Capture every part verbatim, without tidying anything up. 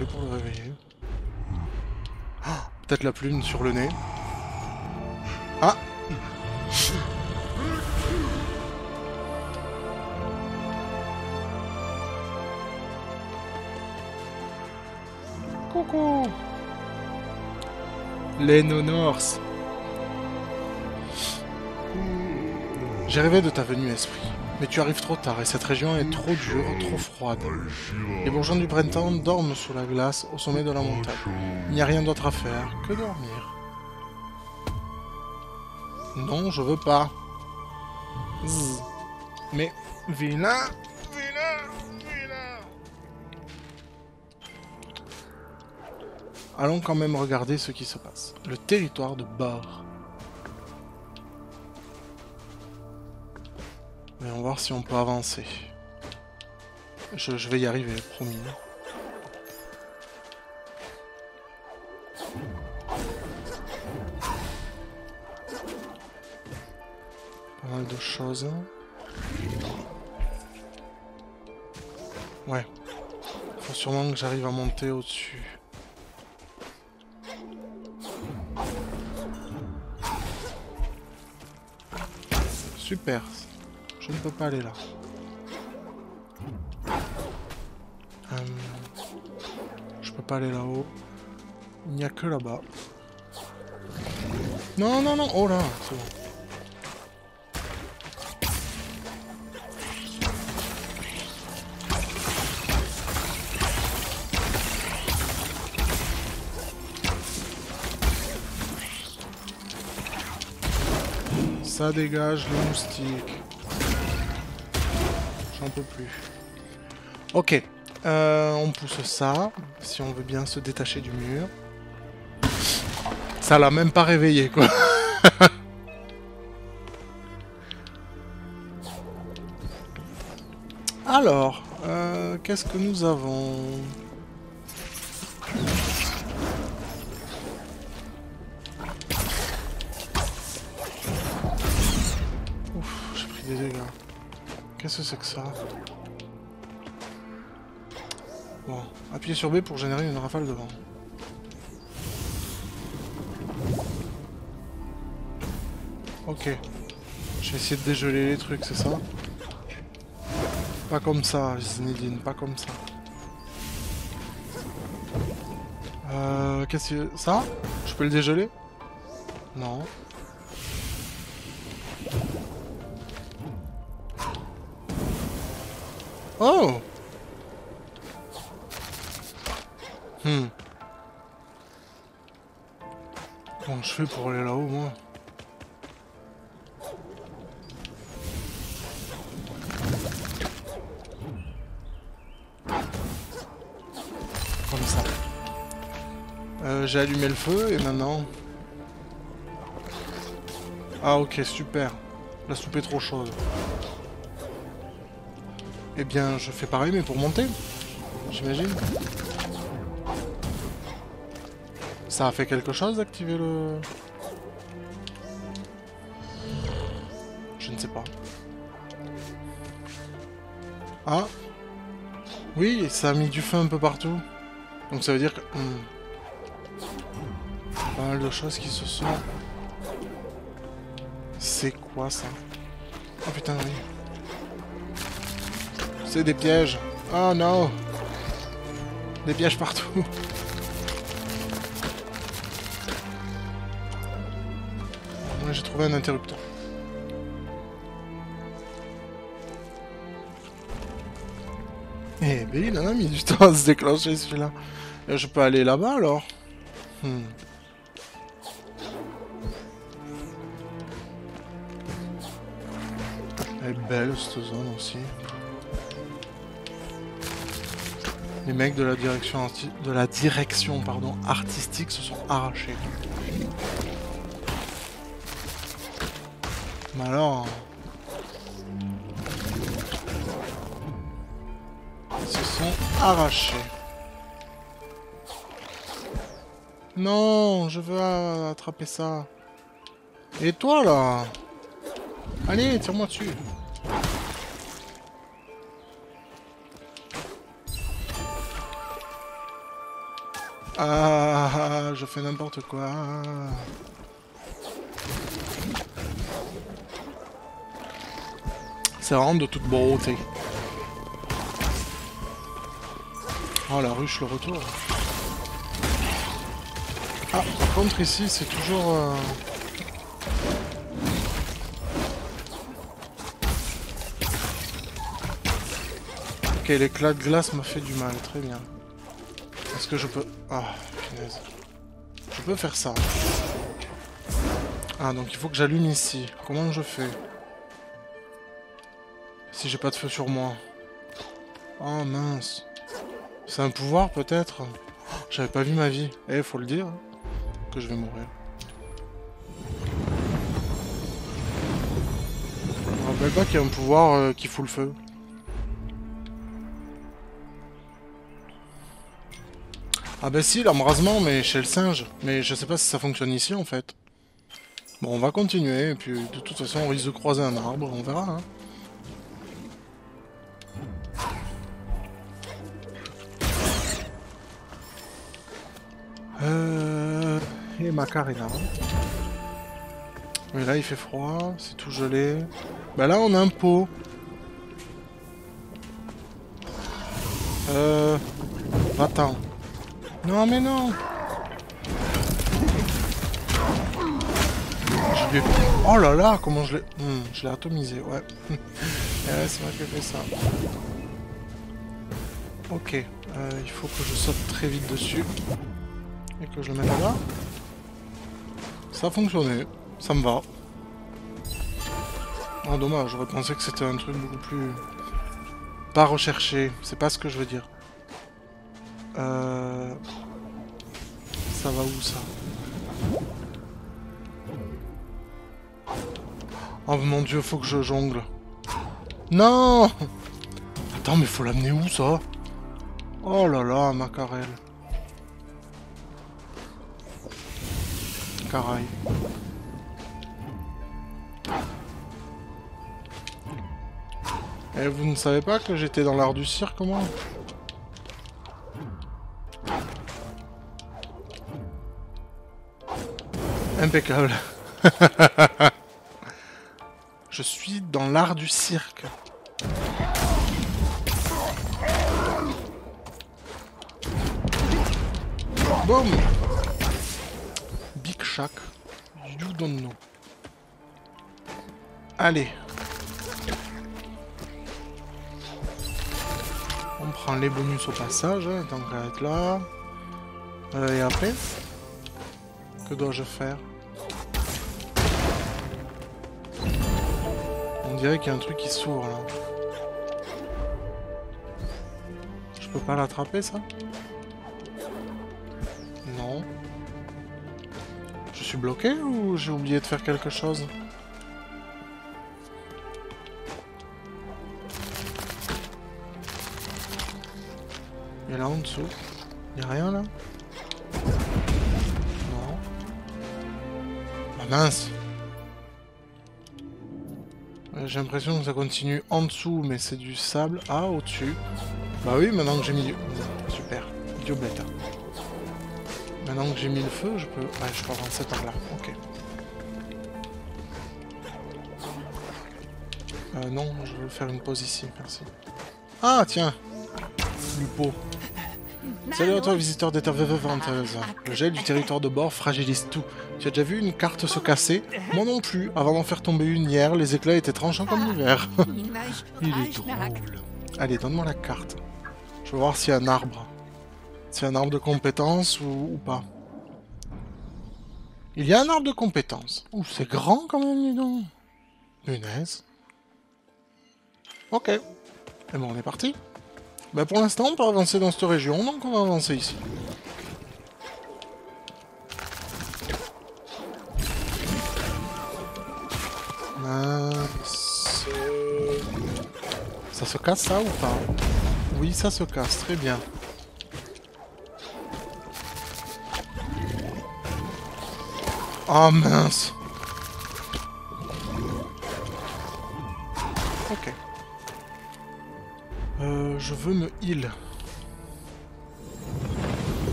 fait pour le réveiller? Oh, peut-être la plume sur le nez. Ah! Coucou! Les non-norse. J'ai rêvé de ta venue, esprit. Mais tu arrives trop tard et cette région est trop dure, trop froide. Les bourgeons du printemps dorment sous la glace au sommet de la montagne. Il n'y a rien d'autre à faire que dormir. Non, je veux pas. Zzz. Mais vilain, vilain, vilain. Allons quand même regarder ce qui se passe. Le territoire de Baur. Et on va voir si on peut avancer. Je, je vais y arriver, promis. Pas mal de choses. Ouais. Faut sûrement que j'arrive à monter au-dessus. Super. Je ne peux pas aller là. Euh, je peux pas aller là-haut. Il n'y a que là-bas. Non, non, non. Oh là, c'est bon. Ça dégage le moustique. J'en peux plus. Ok. Euh, on pousse ça, si on veut bien se détacher du mur. Ça l'a même pas réveillé, quoi. Alors, euh, qu'est-ce que nous avons? Ouf, j'ai pris des dégâts. Qu'est-ce que c'est que ça? Bon, appuyez sur B pour générer une rafale de vent. Ok. Je vais essayer de dégeler les trucs, c'est ça? Pas comme ça, Zinedine, pas comme ça. Euh... Qu'est-ce que... Ça? Je peux le dégeler? Non. Oh! Hmm. Comment je fais pour aller là-haut, moi? Comme ça. Euh, j'ai allumé le feu et maintenant... Ah ok, super. La soupe est trop chaude. Eh bien, je fais pareil, mais pour monter, j'imagine. Ça a fait quelque chose d'activer le... Je ne sais pas. Ah. Oui, ça a mis du feu un peu partout. Donc ça veut dire que... Hmm. Pas mal de choses qui se sont... C'est quoi, ça? Oh putain, oui. C'est des pièges. Oh non. Des pièges partout. Ouais, j'ai trouvé un interrupteur. Eh ben, il en a mis du temps à se déclencher celui-là. Je peux aller là-bas alors? Hmm. Elle est belle cette zone aussi. Les mecs de la direction, de la direction pardon, artistique se sont arrachés. Mais alors... Ils se sont arrachés. Non, je veux attraper ça. Et toi là? Allez, tire-moi dessus. Ah, je fais n'importe quoi. C'est vraiment de toute beauté. Oh, la ruche, le retour. Ah, par contre, ici, c'est toujours... Euh... Ok, l'éclat de glace m'a fait du mal, très bien. Est-ce que je peux... Ah, punaise. Je peux faire ça. Ah, donc il faut que j'allume ici. Comment je fais? Si j'ai pas de feu sur moi. Oh mince. C'est un pouvoir peut-être? J'avais pas vu ma vie. Eh, faut le dire. Que je vais mourir. Je me rappelle pas qu'il y a un pouvoir euh, qui fout le feu. Ah bah si, l'embrasement, mais chez le singe. Mais je sais pas si ça fonctionne ici, en fait. Bon, on va continuer, et puis de toute façon, on risque de croiser un arbre, on verra, hein. Euh... Et Macar est là. Mais là, il fait froid, c'est tout gelé. Bah là, on a un pot. Euh... Va-t'en. Non mais non. Je l'ai... Oh là là, comment je l'ai... Hmm, je l'ai atomisé, ouais. Ouais, c'est moi qui ai fait ça. Ok, euh, il faut que je saute très vite dessus. Et que je le mette là. Ça a fonctionné, ça me va. Ah dommage, j'aurais pensé que c'était un truc beaucoup plus... Pas recherché, c'est pas ce que je veux dire. Euh... Ça va où ça? Oh mon dieu, faut que je jongle. Non! Attends, mais faut l'amener où ça? Oh là là, Macarel. Caraï. Eh, vous ne savez pas que j'étais dans l'art du cirque, moi? Impeccable. Je suis dans l'art du cirque. Boum. Big Shack. You don't know. Allez. On prend les bonus au passage, hein, tant qu'à être là. Euh, et après, que dois-je faire? On dirait qu'il y a un truc qui s'ouvre là. Je peux pas l'attraper ça? Non. Je suis bloqué ou j'ai oublié de faire quelque chose? Et là en dessous, il n'y a rien là? Non. Ah mince! J'ai l'impression que ça continue en dessous, mais c'est du sable. Ah, au-dessus. Bah oui, maintenant que j'ai mis... Super. Idiot bêta. Maintenant que j'ai mis le feu, je peux... Ouais, je peux avancer par là. Ok. Euh, non, je veux faire une pause ici. Merci. Ah, tiens. Lupo. Salut à toi, visiteur des terres venteuse. Le gel du territoire de Baur fragilise tout. Tu as déjà vu une carte se casser? Moi non plus. Avant d'en faire tomber une hier, les éclats étaient tranchants comme l'hiver. Il est drôle. Allez, donne-moi la carte. Je veux voir s'il y a un arbre. S'il y a un arbre de compétences ou, ou pas. Il y a un arbre de compétences. Ouh, c'est grand quand même, dis donc. Punaise. Ok. Et bon, on est parti. Bah pour l'instant on peut avancer dans cette région, donc on va avancer ici. Nice. Ça se casse ça ou pas? Oui ça se casse, très bien. Oh mince. Ok. Euh, je veux me heal.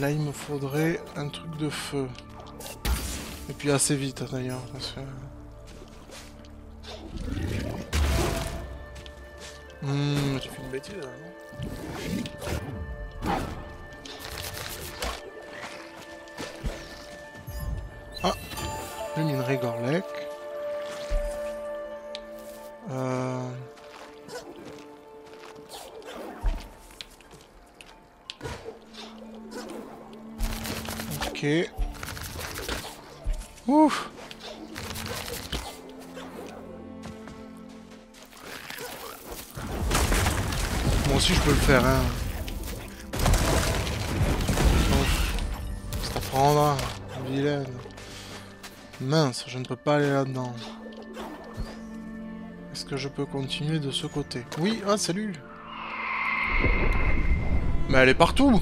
Là, il me faudrait un truc de feu. Et puis assez vite, d'ailleurs, parce que... Hum, j'ai fait une bêtise, là, non? Ah! Le minerai Gorlek. Euh... Ok. Ouf! Moi aussi je peux le faire, hein. Ça prendra, vilaine. Mince, je ne peux pas aller là-dedans. Est-ce que je peux continuer de ce côté? Oui, ah salut. Mais elle est partout.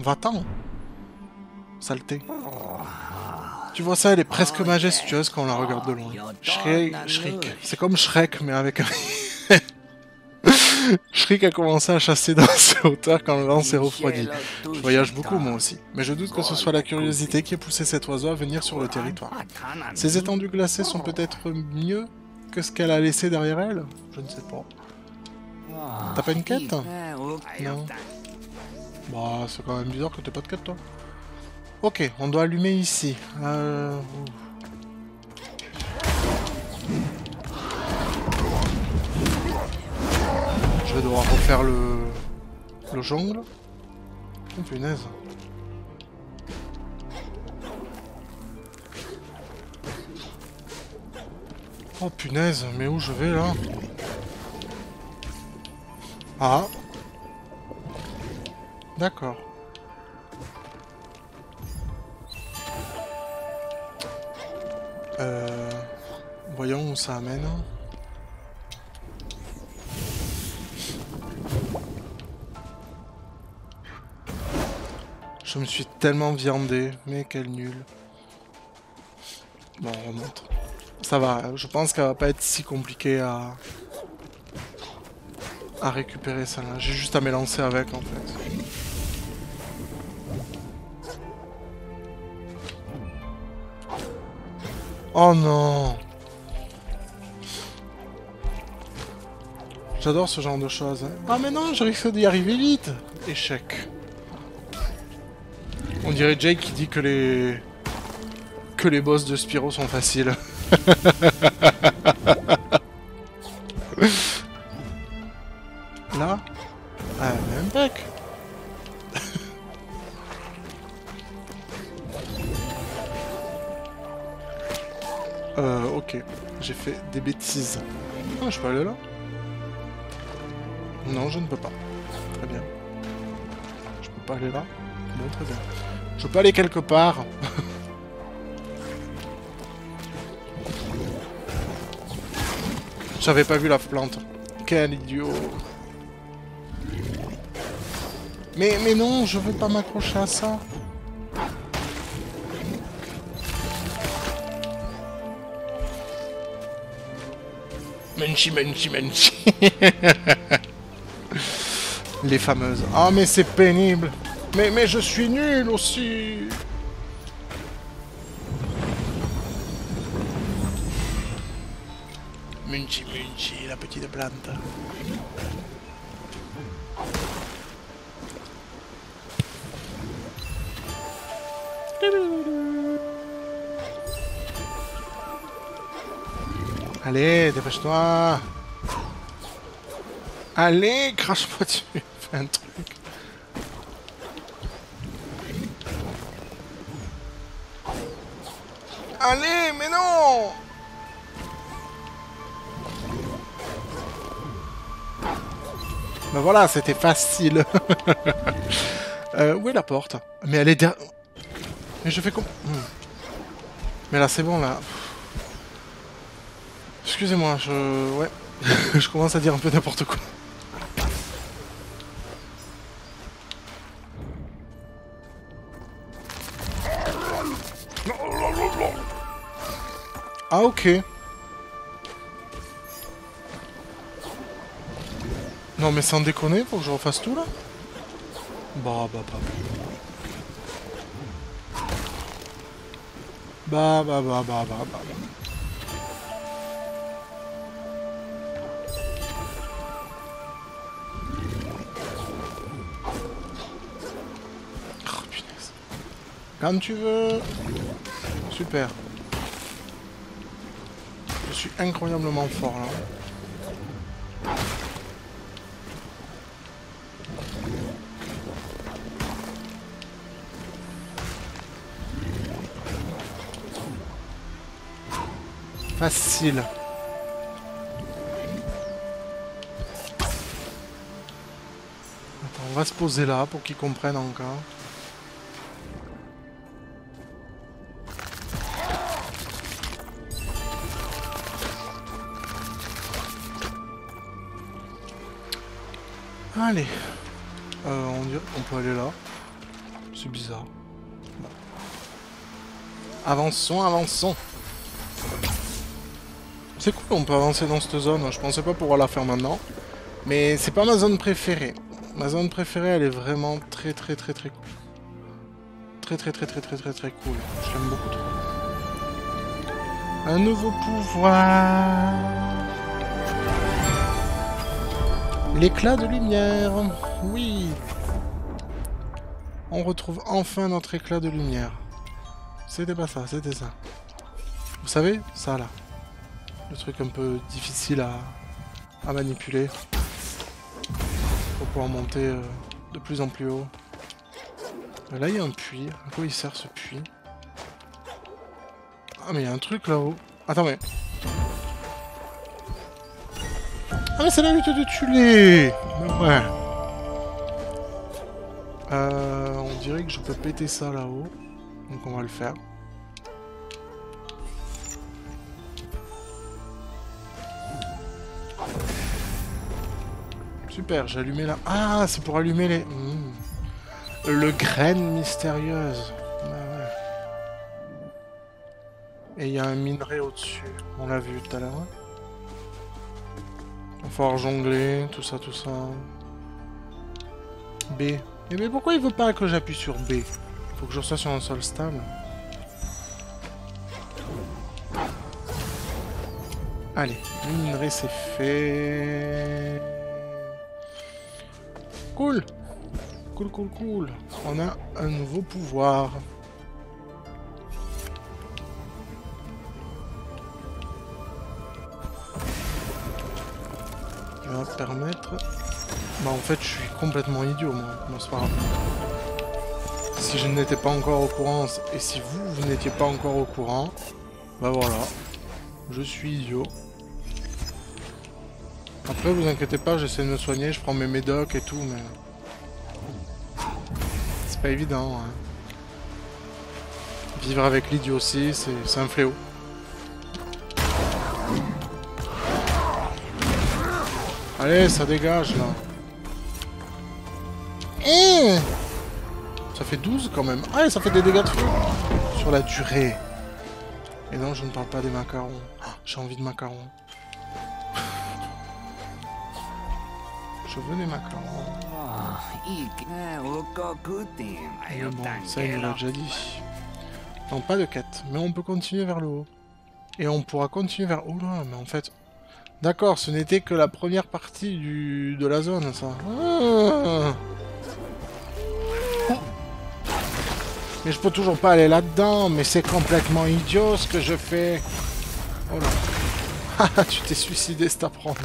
Va-t'en. Saleté. Tu vois ça, elle est presque majestueuse quand on la regarde de loin. Shriek, Shriek. C'est comme Shrek, mais avec un... Shriek a commencé à chasser dans ses hauteurs quand le vent s'est refroidi. Je voyage beaucoup moi aussi, mais je doute que ce soit la curiosité qui ait poussé cet oiseau à venir sur le territoire. Ces étendues glacées sont peut-être mieux que ce qu'elle a laissé derrière elle? Je ne sais pas. T'as pas une quête? Non. Bah, c'est quand même bizarre que t'aies pas de quête, toi. Ok, on doit allumer ici. Euh... Je vais devoir refaire le, le jungle. Oh, punaise. Oh punaise, mais où je vais là? Ah. D'accord. Euh, voyons où ça amène. Je me suis tellement viandé, mais quel nul. Bon, on remonte. Ça va, je pense qu'elle va pas être si compliquée à... à récupérer celle-là. J'ai juste à m'élancer avec en fait. Oh non! J'adore ce genre de choses. Hein. Ah mais non, je risque d'y arriver vite! Échec. On dirait Jake qui dit que les... que les boss de Spyro sont faciles. Là? Ah, même pack! Euh, ok, j'ai fait des bêtises. Ah, je peux aller là? Non, je ne peux pas. Très bien. Je peux pas aller là? Bon, très bien. Je peux aller quelque part. J'avais pas vu la plante. Quel idiot. Mais, mais non, je veux pas m'accrocher à ça. Menchi, menchi, menchi. Les fameuses. Ah, mais c'est pénible. Mais, mais je suis nul aussi. Menchi, menchi, la petite plante. Allez, dépêche-toi. Allez, crache-moi dessus. Fais un truc. Allez, mais non. Ben voilà, c'était facile. euh, où est la porte? Mais elle est derrière... Mais je fais comme... Mais là, c'est bon, là. Excusez-moi, je... Ouais. Je commence à dire un peu n'importe quoi. Ah, ok. Non, mais sans déconner, faut que je refasse tout, là. Bah, bah, bah. Bah bah bah bah bah bah. Oh punaise. Comme tu veux. Super. Je suis incroyablement fort là. Facile. Attends, on va se poser là pour qu'ils comprennent encore. Allez. Euh, on, dit, on peut aller là. C'est bizarre. Avançons, avançons. C'est cool, on peut avancer dans cette zone. Je pensais pas pouvoir la faire maintenant. Mais c'est pas ma zone préférée. Ma zone préférée, elle est vraiment très très très très cool. Très très très très très très très cool. Je l'aime beaucoup trop. Un nouveau pouvoir. L'éclat de lumière. Oui. On retrouve enfin notre éclat de lumière. C'était pas ça, c'était ça. Vous savez, ça là. Le truc un peu difficile à, à manipuler pour pouvoir monter euh, de plus en plus haut. Là il y a un puits. À quoi il sert ce puits? Ah mais il y a un truc là-haut. Attends mais... Ah mais c'est la lutte de Tuley. Ouais. Euh, on dirait que je peux péter ça là-haut. Donc on va le faire. Super, j'ai allumé la... Ah, c'est pour allumer les... Mmh. Le graine mystérieuse. Ouais. Et il y a un minerai au-dessus. On l'a vu tout à l'heure. Il va falloir jongler, tout ça, tout ça. B. Et mais pourquoi il veut pas que j'appuie sur B? Faut que je sois sur un sol stable. Allez, le minerai c'est fait... Cool. Cool, cool, cool. On a un nouveau pouvoir. Il va permettre... Bah en fait je suis complètement idiot moi. Non, c'est pas grave. Si je n'étais pas encore au courant, et si vous, vous n'étiez pas encore au courant, bah voilà. Je suis idiot. Après, vous inquiétez pas, j'essaie de me soigner, je prends mes médocs et tout, mais... C'est pas évident, hein. Vivre avec l'idiotie, c'est un fléau. Allez, ça dégage, là. Eh ! Ça fait douze, quand même. Ah, ça fait des dégâts de fou sur la durée. Et non, je ne parle pas des macarons. Ah, j'ai envie de macarons. Je veux des macarons. Mais bon, ça il nous l'a déjà dit. Non, pas de quête, mais on peut continuer vers le haut. Et on pourra continuer vers... Oh là, mais en fait... D'accord, ce n'était que la première partie du... de la zone, ça. Ah oh. Mais je peux toujours pas aller là-dedans, mais c'est complètement idiot ce que je fais. Oh là. Tu t'es suicidé, c'est à prendre.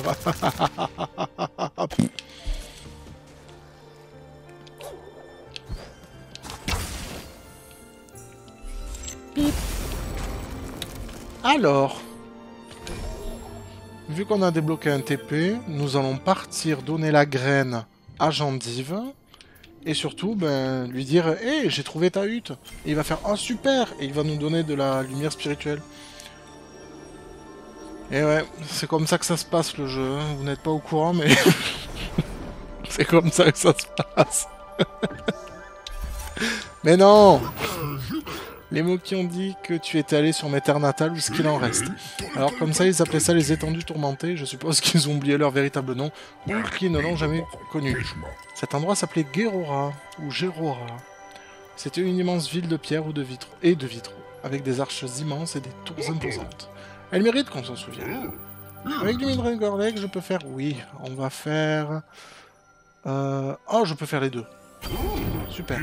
Alors, vu qu'on a débloqué un T P, nous allons partir donner la graine à Jandive. Et surtout, ben, lui dire « Hé, hey, j'ai trouvé ta hutte !» Et il va faire « Oh, super !» Et il va nous donner de la lumière spirituelle. Et ouais, c'est comme ça que ça se passe le jeu, vous n'êtes pas au courant mais... c'est comme ça que ça se passe. Mais non. Les mots qui ont dit que tu étais allé sur mes terres natales ou ce qu'il en reste. Alors comme ça ils appelaient ça les étendues tourmentées, je suppose qu'ils ont oublié leur véritable nom, ou qu'ils ne l'ont jamais connu. Cet endroit s'appelait Gerora, ou Gerora. C'était une immense ville de pierre ou de vitraux, et de vitraux. avec des arches immenses et des tours imposantes. Elle mérite qu'on s'en souvienne. Avec du minerai Gorlek, je peux faire... Oui, on va faire... Euh... Oh, je peux faire les deux. Super.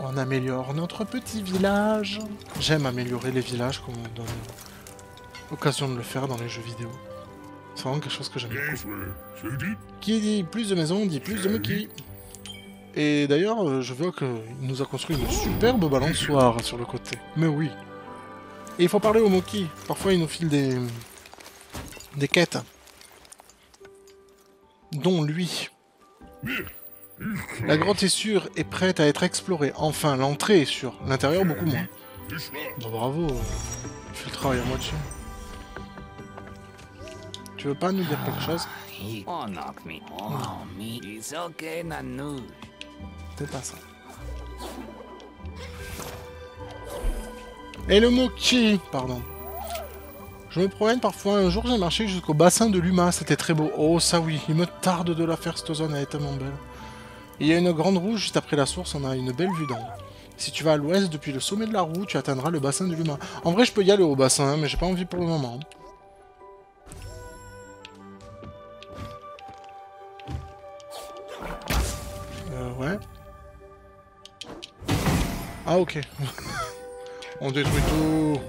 On améliore notre petit village. J'aime améliorer les villages comme on donne l'occasion de le faire dans les jeux vidéo. C'est vraiment quelque chose que j'aime beaucoup. Qui dit plus de maisons, dit plus de Moki. Et d'ailleurs, je vois qu'il nous a construit une superbe balançoire sur le côté. Mais oui. Et il faut parler aux Moki. Parfois, ils nous filent des... des quêtes. Dont lui. La grotte est sûre et prête à être explorée. Enfin, l'entrée est sûre. L'intérieur, beaucoup moins. Bon, bravo. Il fait le travail à moitié. Tu veux pas nous dire quelque chose? C'est pas ça. Et le Moki, pardon. Je me promène parfois. Un jour, j'ai marché jusqu'au bassin de Luma. C'était très beau. Oh, ça oui. Il me tarde de la faire, cette zone. Elle est tellement belle. Il y a une grande roue juste après la source, on a une belle vue d'en haut. Si tu vas à l'ouest, depuis le sommet de la roue, tu atteindras le bassin de l'humain. En vrai, je peux y aller au bassin, mais j'ai pas envie pour le moment. Euh, ouais. Ah, ok. On détruit tout.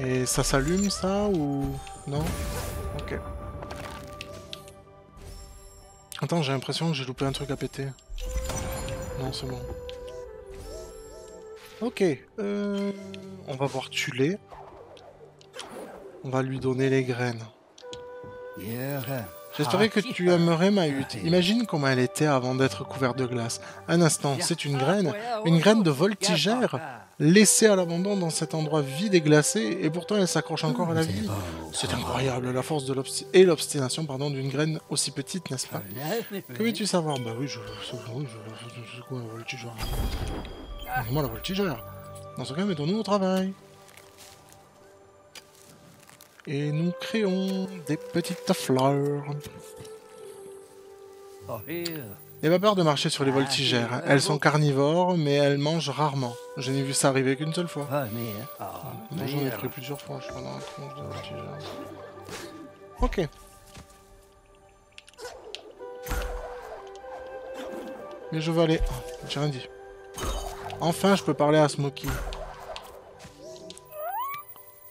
Et ça s'allume ça ou... non? Ok. Attends, j'ai l'impression que j'ai loupé un truc à péter. Non, c'est bon. Ok, euh... on va voir Tuley. On va lui donner les graines. J'espérais que tu aimerais ma hutte. Imagine comment elle était avant d'être couverte de glace. Un instant, c'est une graine? Une graine de voltigeur? Laissée à l'abandon dans cet endroit vide et glacé, et pourtant elle s'accroche encore à la vie. C'est incroyable, la force de et l'obstination pardon d'une graine aussi petite, n'est-ce pas? Que veux-tu savoir? Bah oui, je... c'est quoi la voltigeur? Moi la voltigeur. Dans ce cas, mettons-nous au travail. Et nous créons des petites fleurs. N'aie pas peur de marcher sur les voltigères. Elles sont carnivores, mais elles mangent rarement. Je n'ai vu ça arriver qu'une seule fois. Moi, j'en ai pris plusieurs fois. Je suis pas dans la tronche de voltigères. Ok. Mais je veux aller... Oh, j'ai rien dit. Enfin, je peux parler à ce Moki.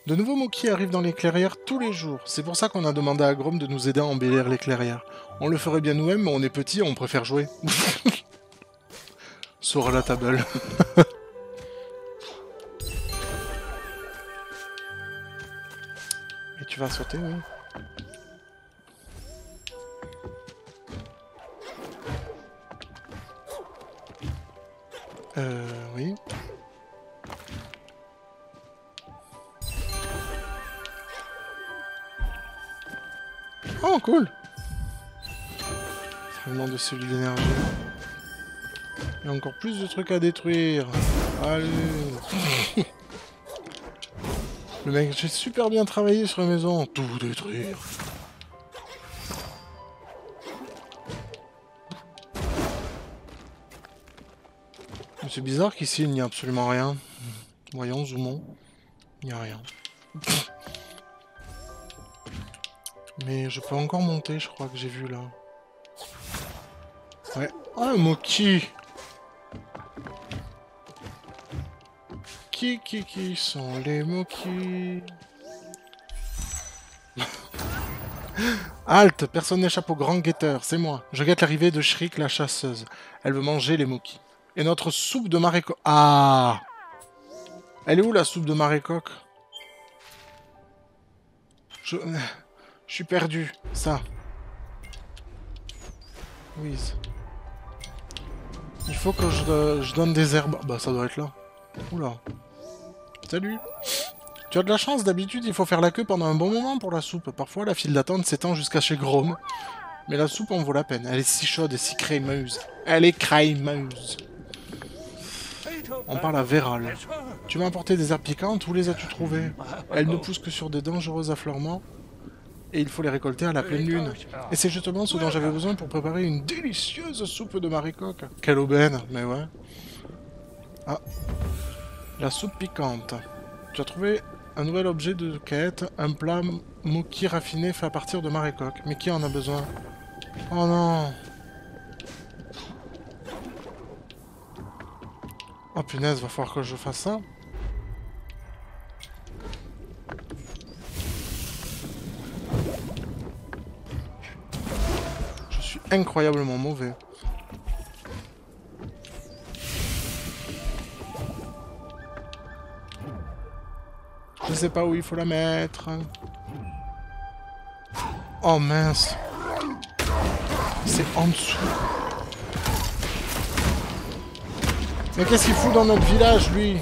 De nouveaux Moki arrivent dans les clairières tous les jours. C'est pour ça qu'on a demandé à Grom de nous aider à embellir les clairières. On le ferait bien nous-mêmes, mais on est petits, on préfère jouer. Sur la table. Et tu vas sauter, oui. Euh, oui. Oh, cool! De celui d'énergie. Il y a encore plus de trucs à détruire. Allez. Le mec, j'ai super bien travaillé sur la maison. Tout détruire. C'est bizarre qu'ici il n'y a absolument rien. Voyons, zoomons. Il n'y a rien. Mais je peux encore monter, je crois que j'ai vu là. Ouais. Ah, un Moki. Qui, qui, qui sont les Moki? Halte, personne n'échappe au grand guetteur, c'est moi. Je guette l'arrivée de Shriek, la chasseuse. Elle veut manger les Moki. Et notre soupe de marécoque... Ah! Elle est où, la soupe de marécoque? Je... Je suis perdu, ça. Oui. Il faut que je, euh, je donne des herbes. Bah ça doit être là. Oula. Salut. Tu as de la chance, d'habitude il faut faire la queue pendant un bon moment pour la soupe. Parfois la file d'attente s'étend jusqu'à chez Grom. Mais la soupe en vaut la peine. Elle est si chaude et si crémeuse. Elle est crémeuse. On parle à Vera. Tu m'as apporté des herbes piquantes, où les as-tu trouvées? Elles ne poussent que sur des dangereux affleurements. et il faut les récolter à la pleine lune. Et c'est justement ce dont j'avais besoin pour préparer une délicieuse soupe de marécoque. Quelle aubaine, mais ouais. Ah, la soupe piquante. Tu as trouvé un nouvel objet de quête, un plat moki raffiné fait à partir de marécoque. Mais qui en a besoin? Oh non! Oh punaise, va falloir que je fasse ça. Je suis incroyablement mauvais. Je sais pas où il faut la mettre. Oh mince. C'est en dessous. Mais qu'est-ce qu'il fout dans notre village, lui?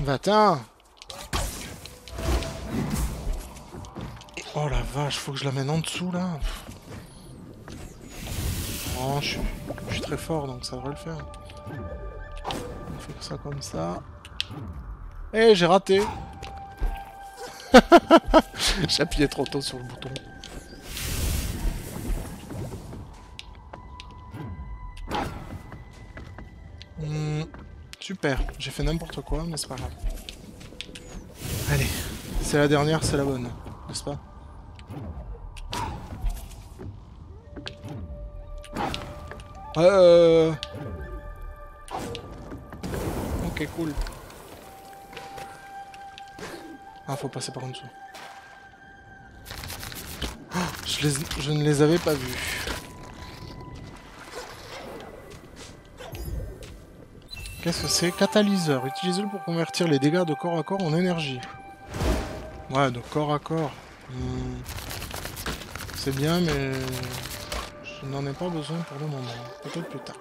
Va-t'en. Oh la vache, faut que je la mène en dessous, là. Oh, je suis, je suis très fort, donc ça devrait le faire. On fait ça comme ça. Eh, j'ai raté. J'appuyais trop tôt sur le bouton. Mmh, super, j'ai fait n'importe quoi, mais c'est pas grave. Allez, c'est la dernière, c'est la bonne, n'est-ce pas? Euh... Ok, cool. Ah, faut passer par en dessous. Oh, je, les... je ne les avais pas vus. Qu'est-ce que c'est? Catalyseur. Utilisez-le pour convertir les dégâts de corps à corps en énergie. Ouais, de corps à corps. Hmm. C'est bien, mais je n'en ai pas besoin pour le moment. Peut-être plus tard.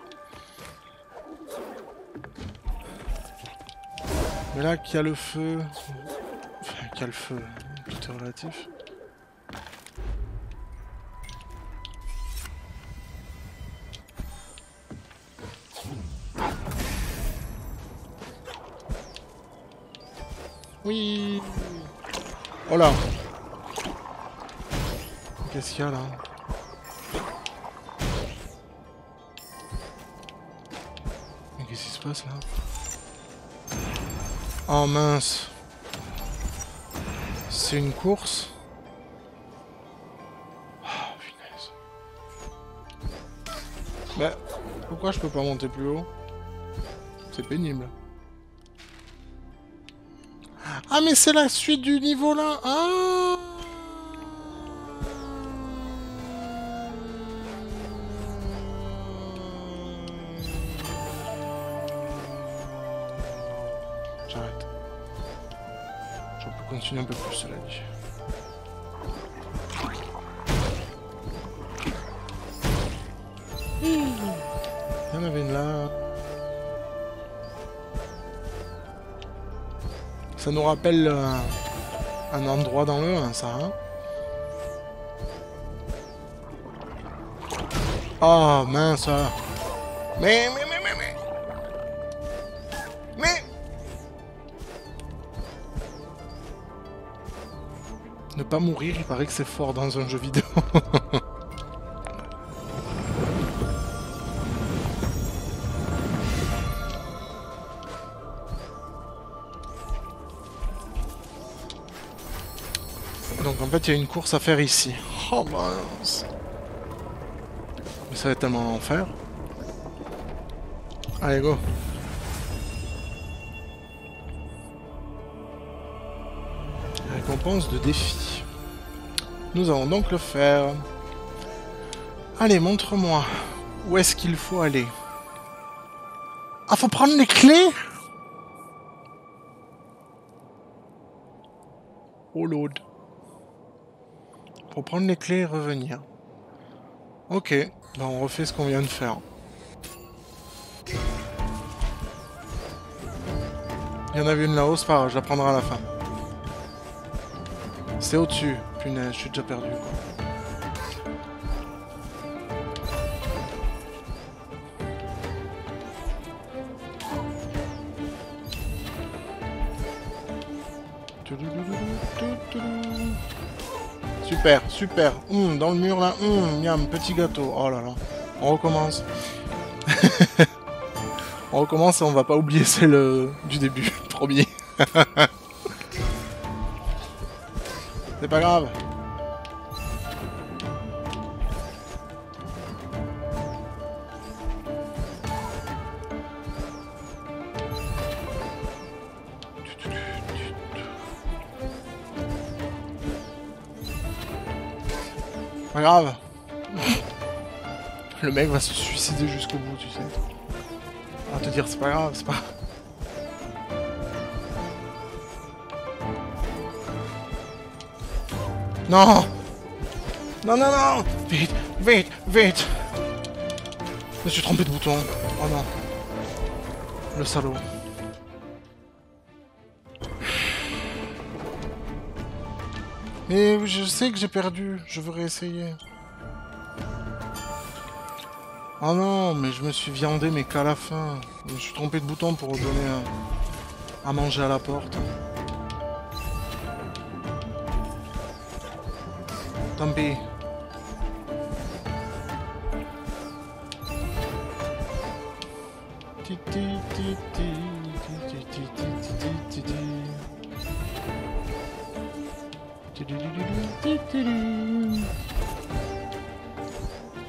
Mais là, qu'il y a le feu... Enfin, qu'il y a le feu. Tout est relatif. Oui. Oh là. Qu'est-ce qu'il y a là? Mais qu'est-ce qui se passe là? Oh mince. C'est une course. Oh punaise. Bah, pourquoi je peux pas monter plus haut? C'est pénible. Ah mais c'est la suite du niveau là. Ah. J'arrête. Je peux continuer un peu plus cela dit. Il y en avait une là. Ça nous rappelle euh, un endroit dans le un, ça, hein. Oh, mince. Mais, mais, mais, mais, mais. Mais. Ne pas mourir, il paraît que c'est fort dans un jeu vidéo. Donc en fait il y a une course à faire ici. Oh mince. Mais ça va être tellement l'enfer. Allez go. Récompense de défi. Nous allons donc le faire. Allez, montre-moi. Où est-ce qu'il faut aller? Ah, faut prendre les clés? Oh lord. Pour prendre les clés et revenir. Ok, ben on refait ce qu'on vient de faire. Il y en avait une là-haut, c'est pas grave, je la prendrai à la fin. C'est au-dessus, punaise, je suis déjà perdu. Super, super. Mmh, dans le mur là, mmh, miam, petit gâteau. Oh là là, on recommence. On recommence et on va pas oublier celle euh, du début, promis. C'est pas grave. Pas grave. Le mec va se suicider jusqu'au bout, tu sais. On va te dire, c'est pas grave, c'est pas... Non. Non, non, non. Vite, vite, vite. Je me suis trompé de bouton. Oh non. Le salaud. Mais je sais que j'ai perdu, je veux réessayer. Oh non, mais je me suis viandé, mais qu'à la fin. Je me suis trompé de bouton pour donner à, à manger à la porte. Tant pis.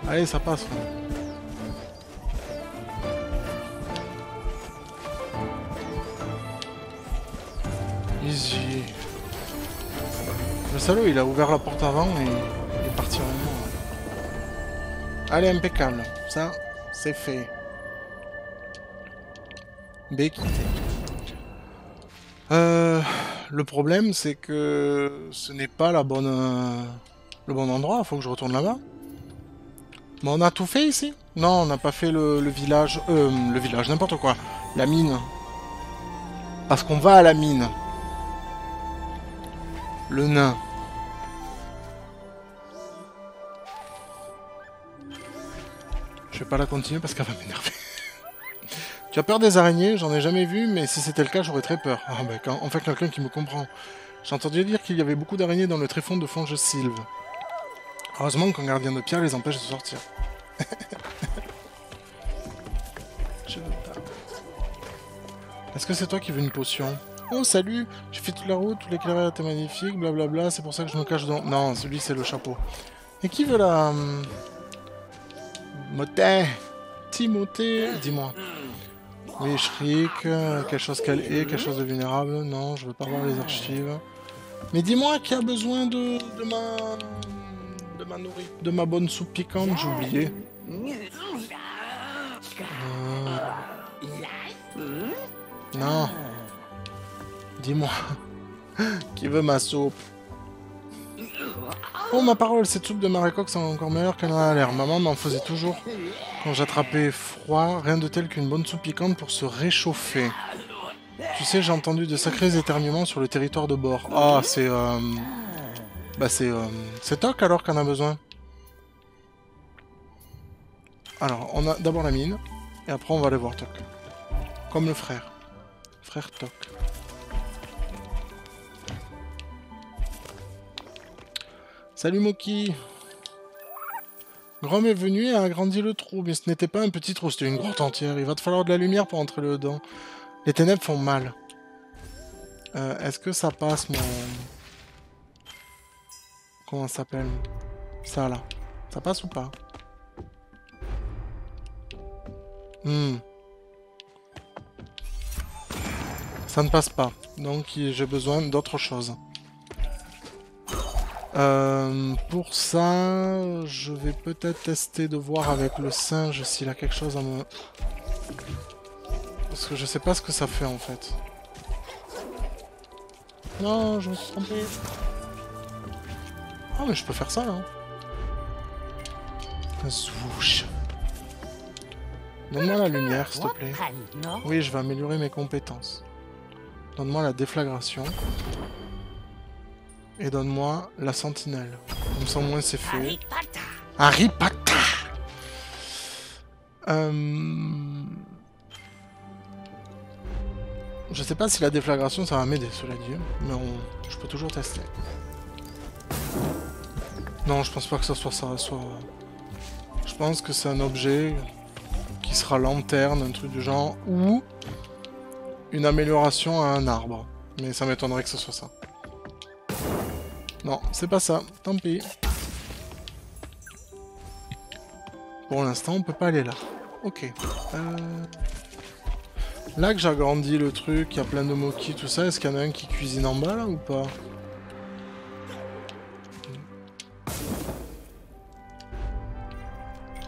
Allez, ça passe. Easy. Le salaud, il a ouvert la porte avant et il est parti en... Allez, impeccable. Ça, c'est fait. Béquité. Euh... Le problème, c'est que ce n'est pas la bonne, euh, le bon endroit. Il faut que je retourne là-bas. Mais on a tout fait ici? Non, on n'a pas fait le, le village... Euh, le village, n'importe quoi. La mine. Parce qu'on va à la mine. Le nain. Je vais pas la continuer parce qu'elle va m'énerver. Tu as peur des araignées? J'en ai jamais vu, mais si c'était le cas, j'aurais très peur. Ah bah, quand... enfin, quelqu'un qui me comprend. J'ai entendu dire qu'il y avait beaucoup d'araignées dans le tréfonds de Fongesilve. Heureusement qu'un gardien de pierre les empêche de sortir. Je veux pas. Est-ce que c'est toi qui veux une potion? Oh, salut! J'ai fait toute la route, tout l'éclairage était magnifique, blablabla, c'est pour ça que je me cache dans... Non, celui, c'est le chapeau. Et qui veut la... Motet! Timothée! Dis-moi. Oui, Shriek, quelque chose qu'elle est, quelque chose de vulnérable. Non, je veux pas voir les archives. Mais dis-moi qui a besoin de, de ma... De ma nourriture, de ma bonne soupe piquante, j'ai oublié. Euh... Non. Dis-moi. Qui veut ma soupe? Oh ma parole, cette soupe de maricoque c'est encore meilleur qu'elle en a l'air. Maman m'en faisait toujours quand j'attrapais froid, rien de tel qu'une bonne soupe piquante pour se réchauffer. Tu sais, j'ai entendu de sacrés éternuements sur le territoire de Baur. Ah, c'est... Euh... Bah c'est... Euh... C'est Toc alors qu'on a besoin. Alors, on a d'abord la mine, et après on va aller voir Toc. Comme le frère. Frère Toc. Salut Moki. Grom est venu et a agrandi le trou, mais ce n'était pas un petit trou, c'était une grotte entière. Il va te falloir de la lumière pour entrer dedans. Les ténèbres font mal. Euh, Est-ce que ça passe mon... Comment ça s'appelle? Ça là. Ça passe ou pas? Hmm. Ça ne passe pas. Donc j'ai besoin d'autre chose. Euh, pour ça, je vais peut-être tester de voir avec le singe s'il a quelque chose à me... Parce que je sais pas ce que ça fait en fait. Non, je me suis trompé. Ah mais je peux faire ça là. Swoosh. Donne-moi la lumière s'il te plaît. Oui, je vais améliorer mes compétences. Donne-moi la déflagration. Et donne-moi la sentinelle. Comme ça, au moins, c'est fait. Haripata. Euh... Je sais pas si la déflagration ça va m'aider, cela dit, mais on... je peux toujours tester. Non, je pense pas que ça soit ça. Soit... Je pense que c'est un objet qui sera lanterne, un truc du genre, ou une amélioration à un arbre. Mais ça m'étonnerait que ce soit ça. Non, c'est pas ça, tant pis. Pour l'instant, on peut pas aller là. Ok. Euh... Là que j'agrandis le truc, il y a plein de moquis, tout ça. Est-ce qu'il y en a un qui cuisine en bas, là, ou pas?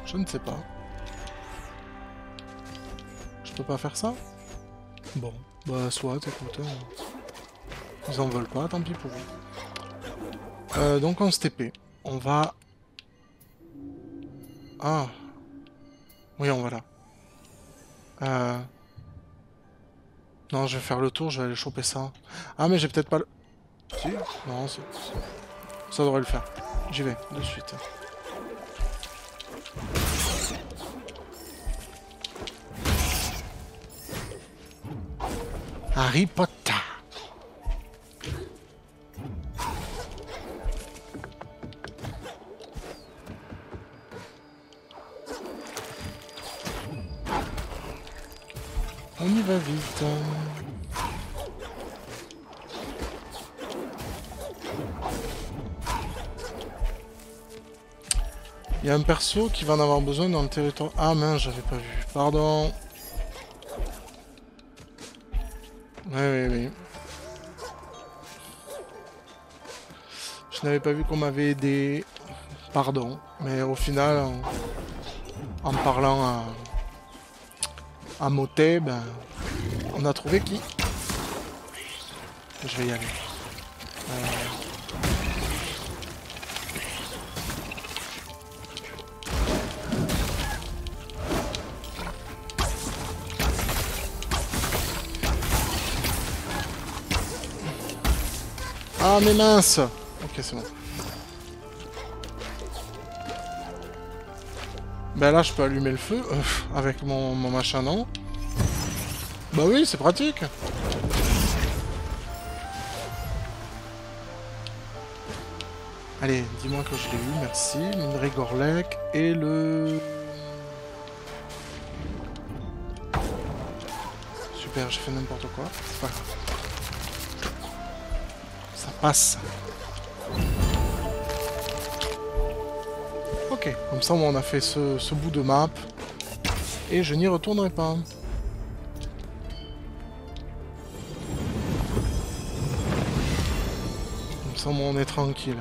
Je ne sais pas. Je peux pas faire ça? Bon, bah soit, écoute. Ils en veulent pas, tant pis pour vous. Euh, donc on se T P. On va... Ah. Oui, on va là. Euh... Non, je vais faire le tour, je vais aller choper ça. Ah, mais j'ai peut-être pas le... Si ? Non, c'est... ça devrait le faire. J'y vais, de suite. Harry Potter. On y va vite. Il y a un perso qui va en avoir besoin dans le territoire... Ah mince, j'avais pas vu. Pardon. Oui, oui, oui. Je n'avais pas vu qu'on m'avait aidé. Pardon. Mais au final, en, en parlant à... à Moté, ben, on a trouvé qui. Je vais y aller. Euh... Ah mais mince. Ok, c'est bon. Ben là, je peux allumer le feu euh, avec mon, mon machin, non? Bah oui, c'est pratique. Allez, dis-moi que je l'ai eu, merci. Minerai Gorlek et le... Super, j'ai fait n'importe quoi. C'est pas grave. Ça passe. Ok, comme ça on a fait ce, ce bout de map et je n'y retournerai pas. Comme ça on est tranquille.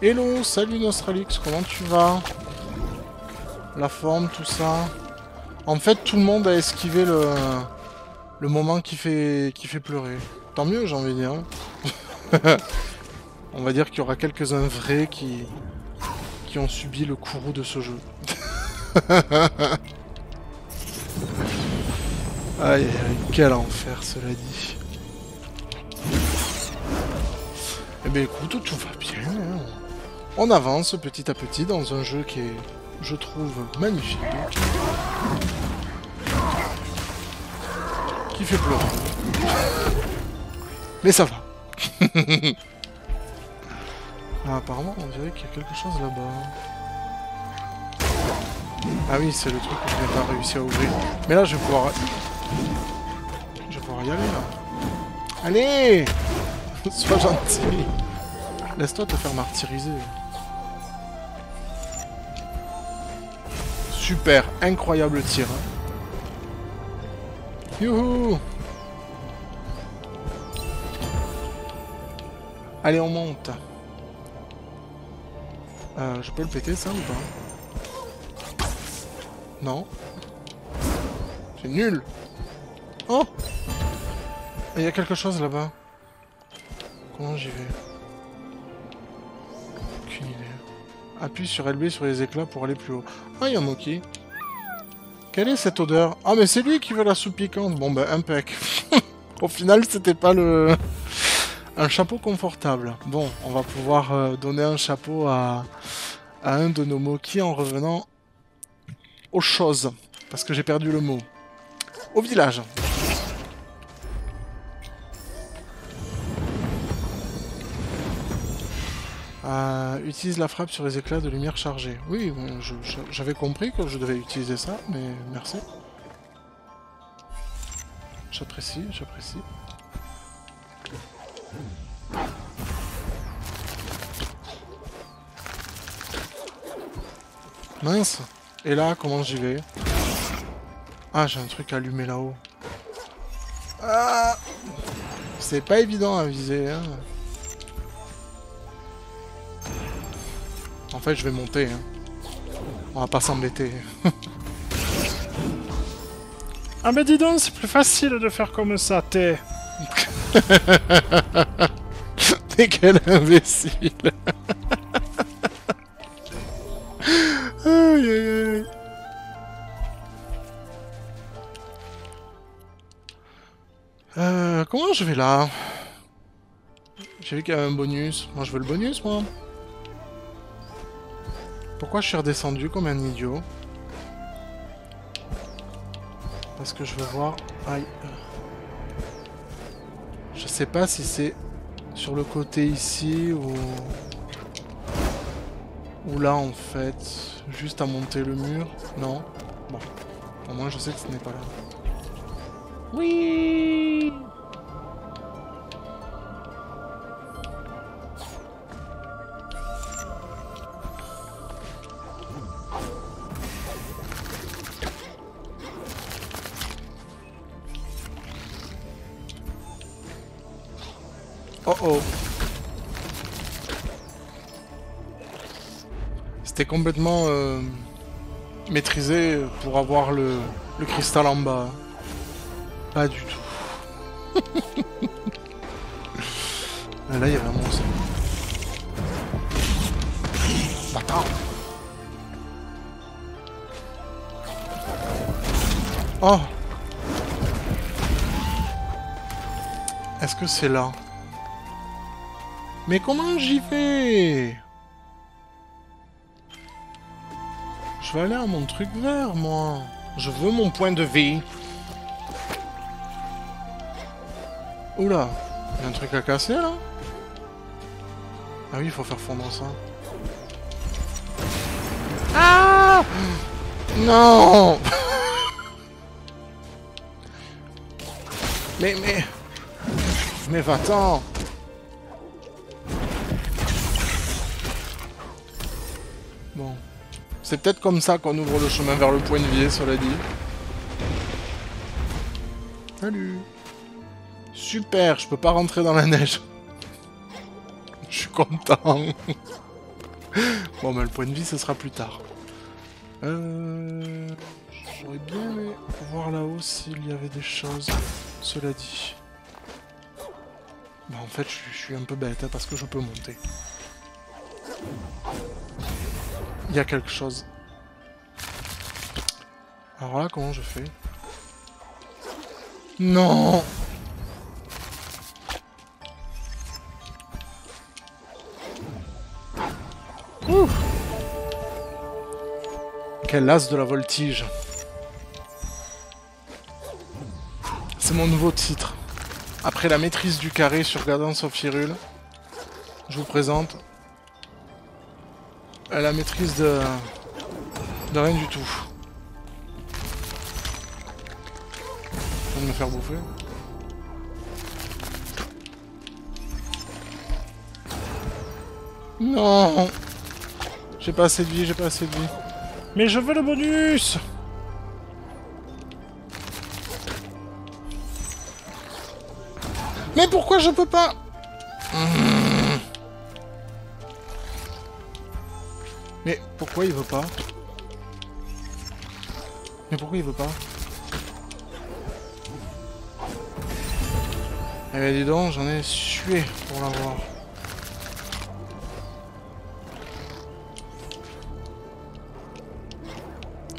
Hello, salut Nostralux, comment tu vas? La forme, tout ça. En fait tout le monde a esquivé le, le moment qui fait, qui fait pleurer. Tant mieux, j'ai envie de dire. On va dire qu'il y aura quelques-uns vrais qui... ont subi le courroux de ce jeu. Aïe, quel enfer, cela dit. Eh bien écoute, tout va bien. On avance petit à petit dans un jeu qui est, je trouve, magnifique. Qui fait pleurer. Mais ça va. Ah, apparemment, on dirait qu'il y a quelque chose là-bas. Ah oui, c'est le truc que je n'ai pas réussi à ouvrir. Mais là, je vais pouvoir... Je vais pouvoir y aller, là. Allez! Sois gentil. Laisse-toi te faire martyriser. Super, incroyable tir. Youhou! Allez, on monte. Euh, je peux le péter ça ou pas? Non. C'est nul. Oh! Il y a quelque chose là-bas. Comment j'y vais? Aucune idée. Appuie sur L B sur les éclats pour aller plus haut. Ah, il y a Moki. Quelle est cette odeur? Ah, mais c'est lui qui veut la soupe piquante. Bon, ben, impec. Au final, c'était pas le... Un chapeau confortable. Bon, on va pouvoir euh, donner un chapeau à, à un de nos moquis en revenant aux choses. Parce que j'ai perdu le mot. Au village. Euh, utilise la frappe sur les éclats de lumière chargés. Oui, j'avais compris que je devais utiliser ça, mais merci. J'apprécie, j'apprécie. Mince. Et là, comment j'y vais? Ah, j'ai un truc allumé là-haut. Ah, c'est pas évident à viser, hein. En fait, je vais monter, hein. On va pas s'embêter. Ah bah dis donc, c'est plus facile de faire comme ça, t'es... T'es quel imbécile. Aïe, aïe, aïe. Euh, comment je vais là? J'ai vu qu'il y avait un bonus. Moi, je veux le bonus, moi. Pourquoi je suis redescendu comme un idiot? Parce que je veux voir... Aïe. Je sais pas si c'est sur le côté ici ou... Ou là, en fait. Juste à monter le mur. Non. Bon. Au moins, je sais que ce n'est pas là. Oui. Oh oh. C'était complètement euh, maîtrisé pour avoir le, le cristal en bas. Pas du tout. Là, il y avait un monstre. Attends. Oh. Est-ce que c'est là? Mais comment j'y vais? Je vais aller à mon truc vert, moi. Je veux mon point de vie. Oula, il y a un truc à casser, là? Ah oui, il faut faire fondre ça. Ah! Non! Mais, mais... Mais va-t'en! Bon. C'est peut-être comme ça qu'on ouvre le chemin vers le point de vie, cela dit. Salut! Super, je peux pas rentrer dans la neige. Je suis content. Bon, mais le point de vie, ce sera plus tard. Euh... J'aurais bien aimé voir là-haut s'il y avait des choses, cela dit. Bah, en fait, je suis un peu bête, hein, parce que je peux monter. Il y a quelque chose. Alors là, comment je fais? Non! Ouh. Quel as de la voltige. C'est mon nouveau titre. Après la maîtrise du carré sur Gardens of Hyrule, je vous présente la maîtrise de, de rien du tout. Je vais me faire bouffer. Non. J'ai pas assez de vie, j'ai pas assez de vie. Mais je veux le bonus! Mais pourquoi je peux pas? Mmh. Mais pourquoi il veut pas? Mais pourquoi il veut pas? Eh bien dis donc, j'en ai sué pour l'avoir.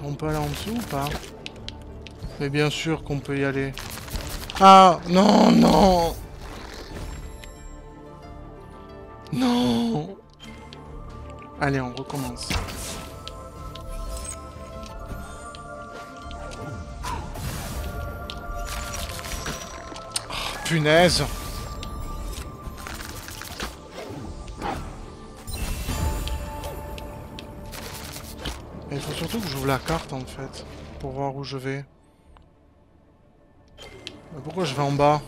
On peut aller en dessous ou pas? Mais bien sûr qu'on peut y aller. Ah non, non. Non. Allez, on recommence. Oh, punaise. surtout que j'ouvre la carte en fait, pour voir où je vais. Mais pourquoi je vais en bas?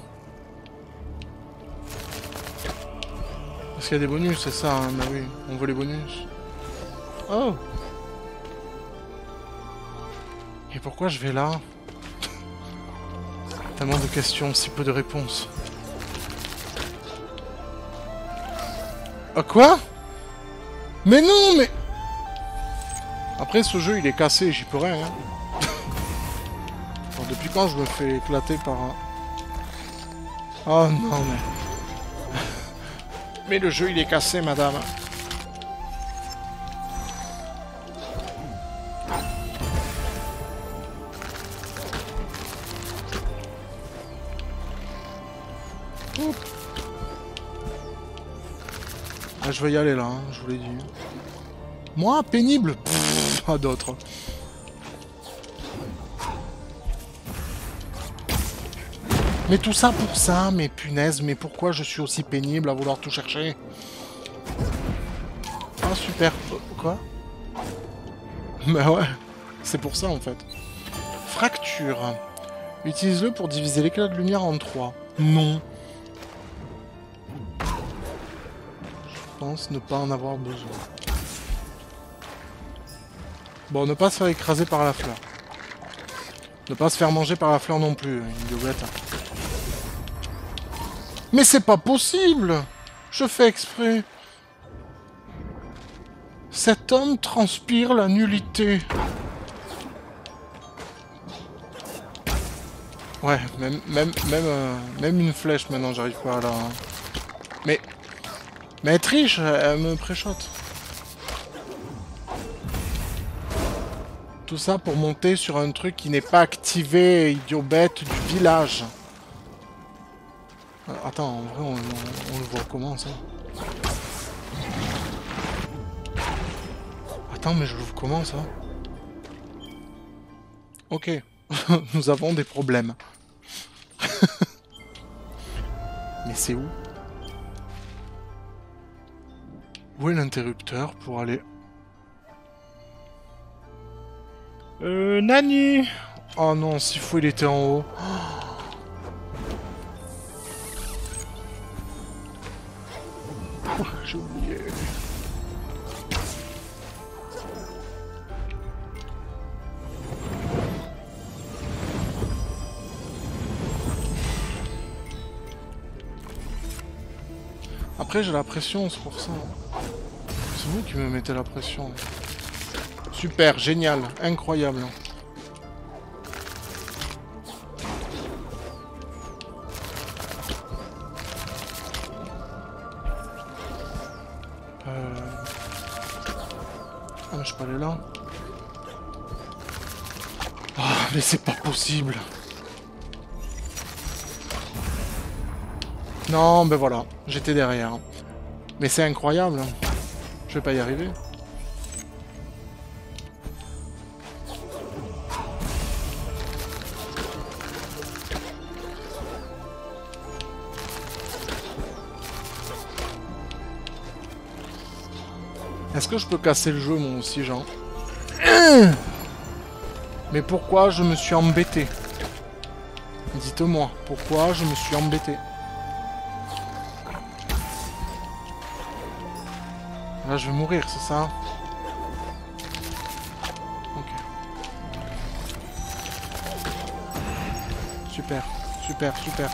Parce qu'il y a des bonus, c'est ça, hein, bah oui, on veut les bonus. Oh! Et pourquoi je vais là? Tellement de questions, si peu de réponses. Ah quoi? Mais non, mais... Après, ce jeu, il est cassé, j'y peux rien. Hein. Bon, depuis quand je me fais éclater par un... Oh non, mais... Mais le jeu il est cassé, madame. Oups. Ah, je vais y aller là, hein, je vous l'ai dit. Moi, pénible. Pff, pas d'autres. Mais tout ça pour ça, mais punaise, mais pourquoi je suis aussi pénible à vouloir tout chercher? Ah super, quoi? Bah ouais, c'est pour ça en fait. Fracture. Utilise-le pour diviser l'éclat de lumière en trois. Non. Je pense ne pas en avoir besoin. Bon, ne pas se faire écraser par la fleur. Ne pas se faire manger par la fleur non plus, une idiote. Mais c'est pas possible! Je fais exprès. Cet homme transpire la nullité. Ouais, même même même, euh, même une flèche maintenant, j'arrive pas à la... Mais... Mais elle triche, elle me préchote. Tout ça pour monter sur un truc qui n'est pas activé, idiot bête du village. Attends, en vrai, on, on, on le voit comment, ça? Attends, mais je l'ouvre comment, ça? Ok. Nous avons des problèmes. Mais c'est où? Où est l'interrupteur pour aller... Euh... Nani! Oh non, s'il faut, il était en haut. Oh. J'ai oublié. Après j'ai la pression, c'est pour ça. C'est vous qui me mettez la pression. Super, génial, incroyable. Elle est là. Ah, oh, mais c'est pas possible. Non, ben voilà, j'étais derrière. Mais c'est incroyable. Je vais pas y arriver. Est-ce que je peux casser le jeu, moi aussi, genre? Mais pourquoi je me suis embêté? Dites-moi, pourquoi je me suis embêté? Là, je vais mourir, c'est ça? Ok. Super, super, super.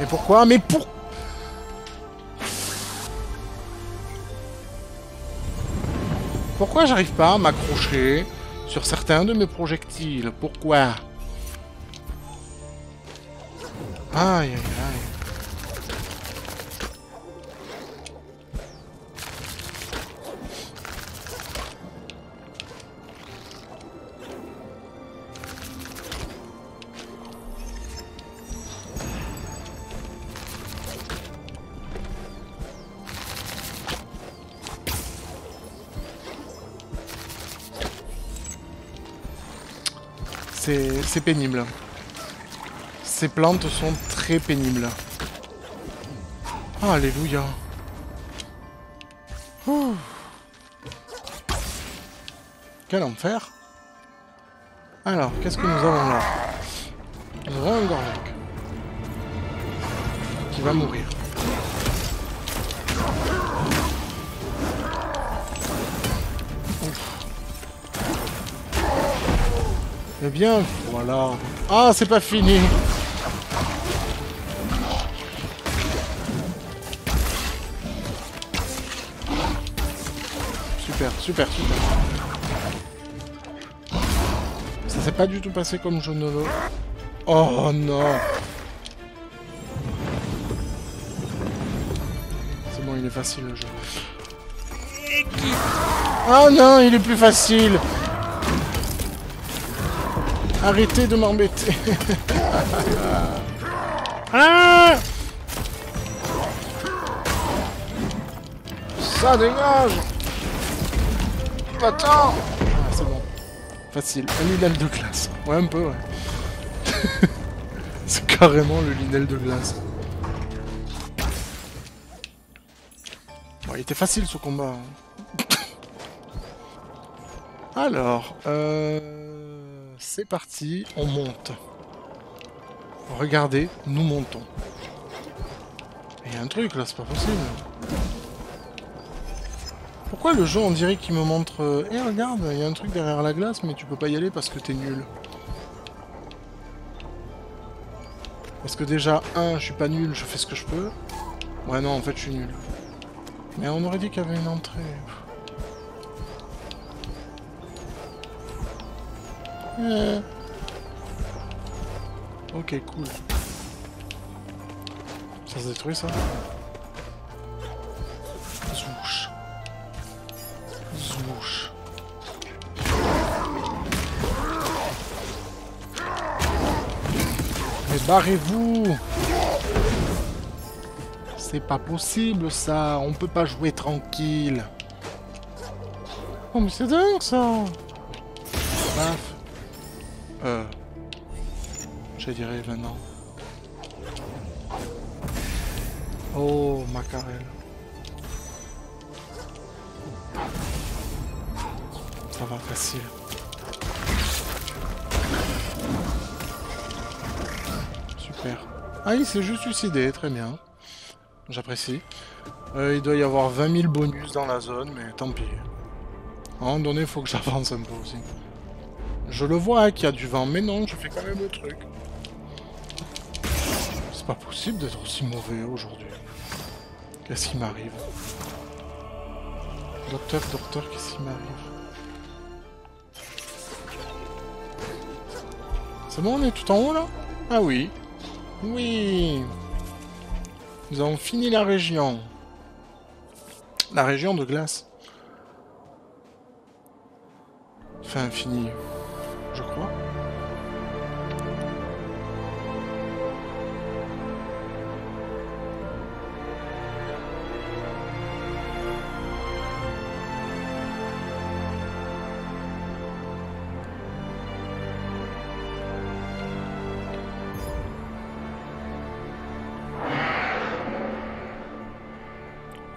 Mais pourquoi? Mais pourquoi? Pourquoi j'arrive pas à m'accrocher sur certains de mes projectiles? Pourquoi? Aïe, aïe, aïe. C'est pénible. Ces plantes sont très pénibles. Ah, alléluia. Ouh. Quel enfer. Alors, qu'est-ce que nous avons là? Nous avons un Gorlek qui va mourir. Eh bien, voilà. Ah, c'est pas fini. Super, super, super. Ça s'est pas du tout passé comme je ne veux. Oh non. C'est bon, il est facile le jeu. Ah non, il est plus facile. Arrêtez de m'embêter. Ah, ça dégage. Attends. Ah, c'est bon. Facile. Un linel de glace. Ouais, un peu, ouais. C'est carrément le linel de glace. Bon, il était facile ce combat. Alors, euh... c'est parti, on monte. Regardez, nous montons. Il y a un truc là, c'est pas possible. Pourquoi le jeu, on dirait qu'il me montre... Eh regarde, il y a un truc derrière la glace, mais tu peux pas y aller parce que t'es nul. Parce que déjà, un, je suis pas nul, je fais ce que je peux. Ouais non, en fait je suis nul. Mais on aurait dit qu'il y avait une entrée... Euh... Ok, cool. Ça se détruit, ça? Zouche. Zouche. Mais barrez-vous! C'est pas possible, ça. On peut pas jouer tranquille. Oh, mais c'est dingue, ça. Baf. Euh... Je dirais maintenant. Oh, macarel. Ça va, facile. Super. Ah, il s'est juste suicidé, très bien. J'apprécie. Euh, il doit y avoir vingt mille bonus dans la zone, mais tant pis. À un moment donné, il faut que j'avance un peu aussi. Je le vois qu'il y a du vent, mais non, je fais quand même le truc. C'est pas possible d'être aussi mauvais aujourd'hui. Qu'est-ce qui m'arrive? Docteur, docteur, qu'est-ce qui m'arrive? C'est bon, on est tout en haut là? Ah oui. Oui. Nous avons fini la région. La région de glace. Enfin, fini. Je crois.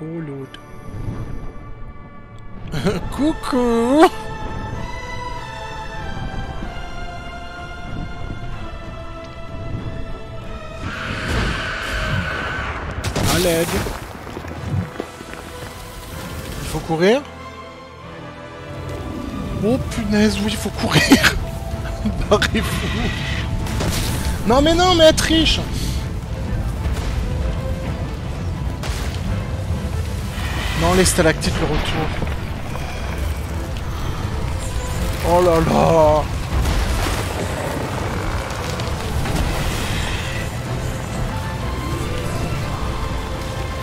Oh Lord. Coucou. Il faut courir. Oh punaise, oui, il faut courir. Barrez-vous. Non mais non, mais elle triche. Non, les stalactites, le retour. Oh là là.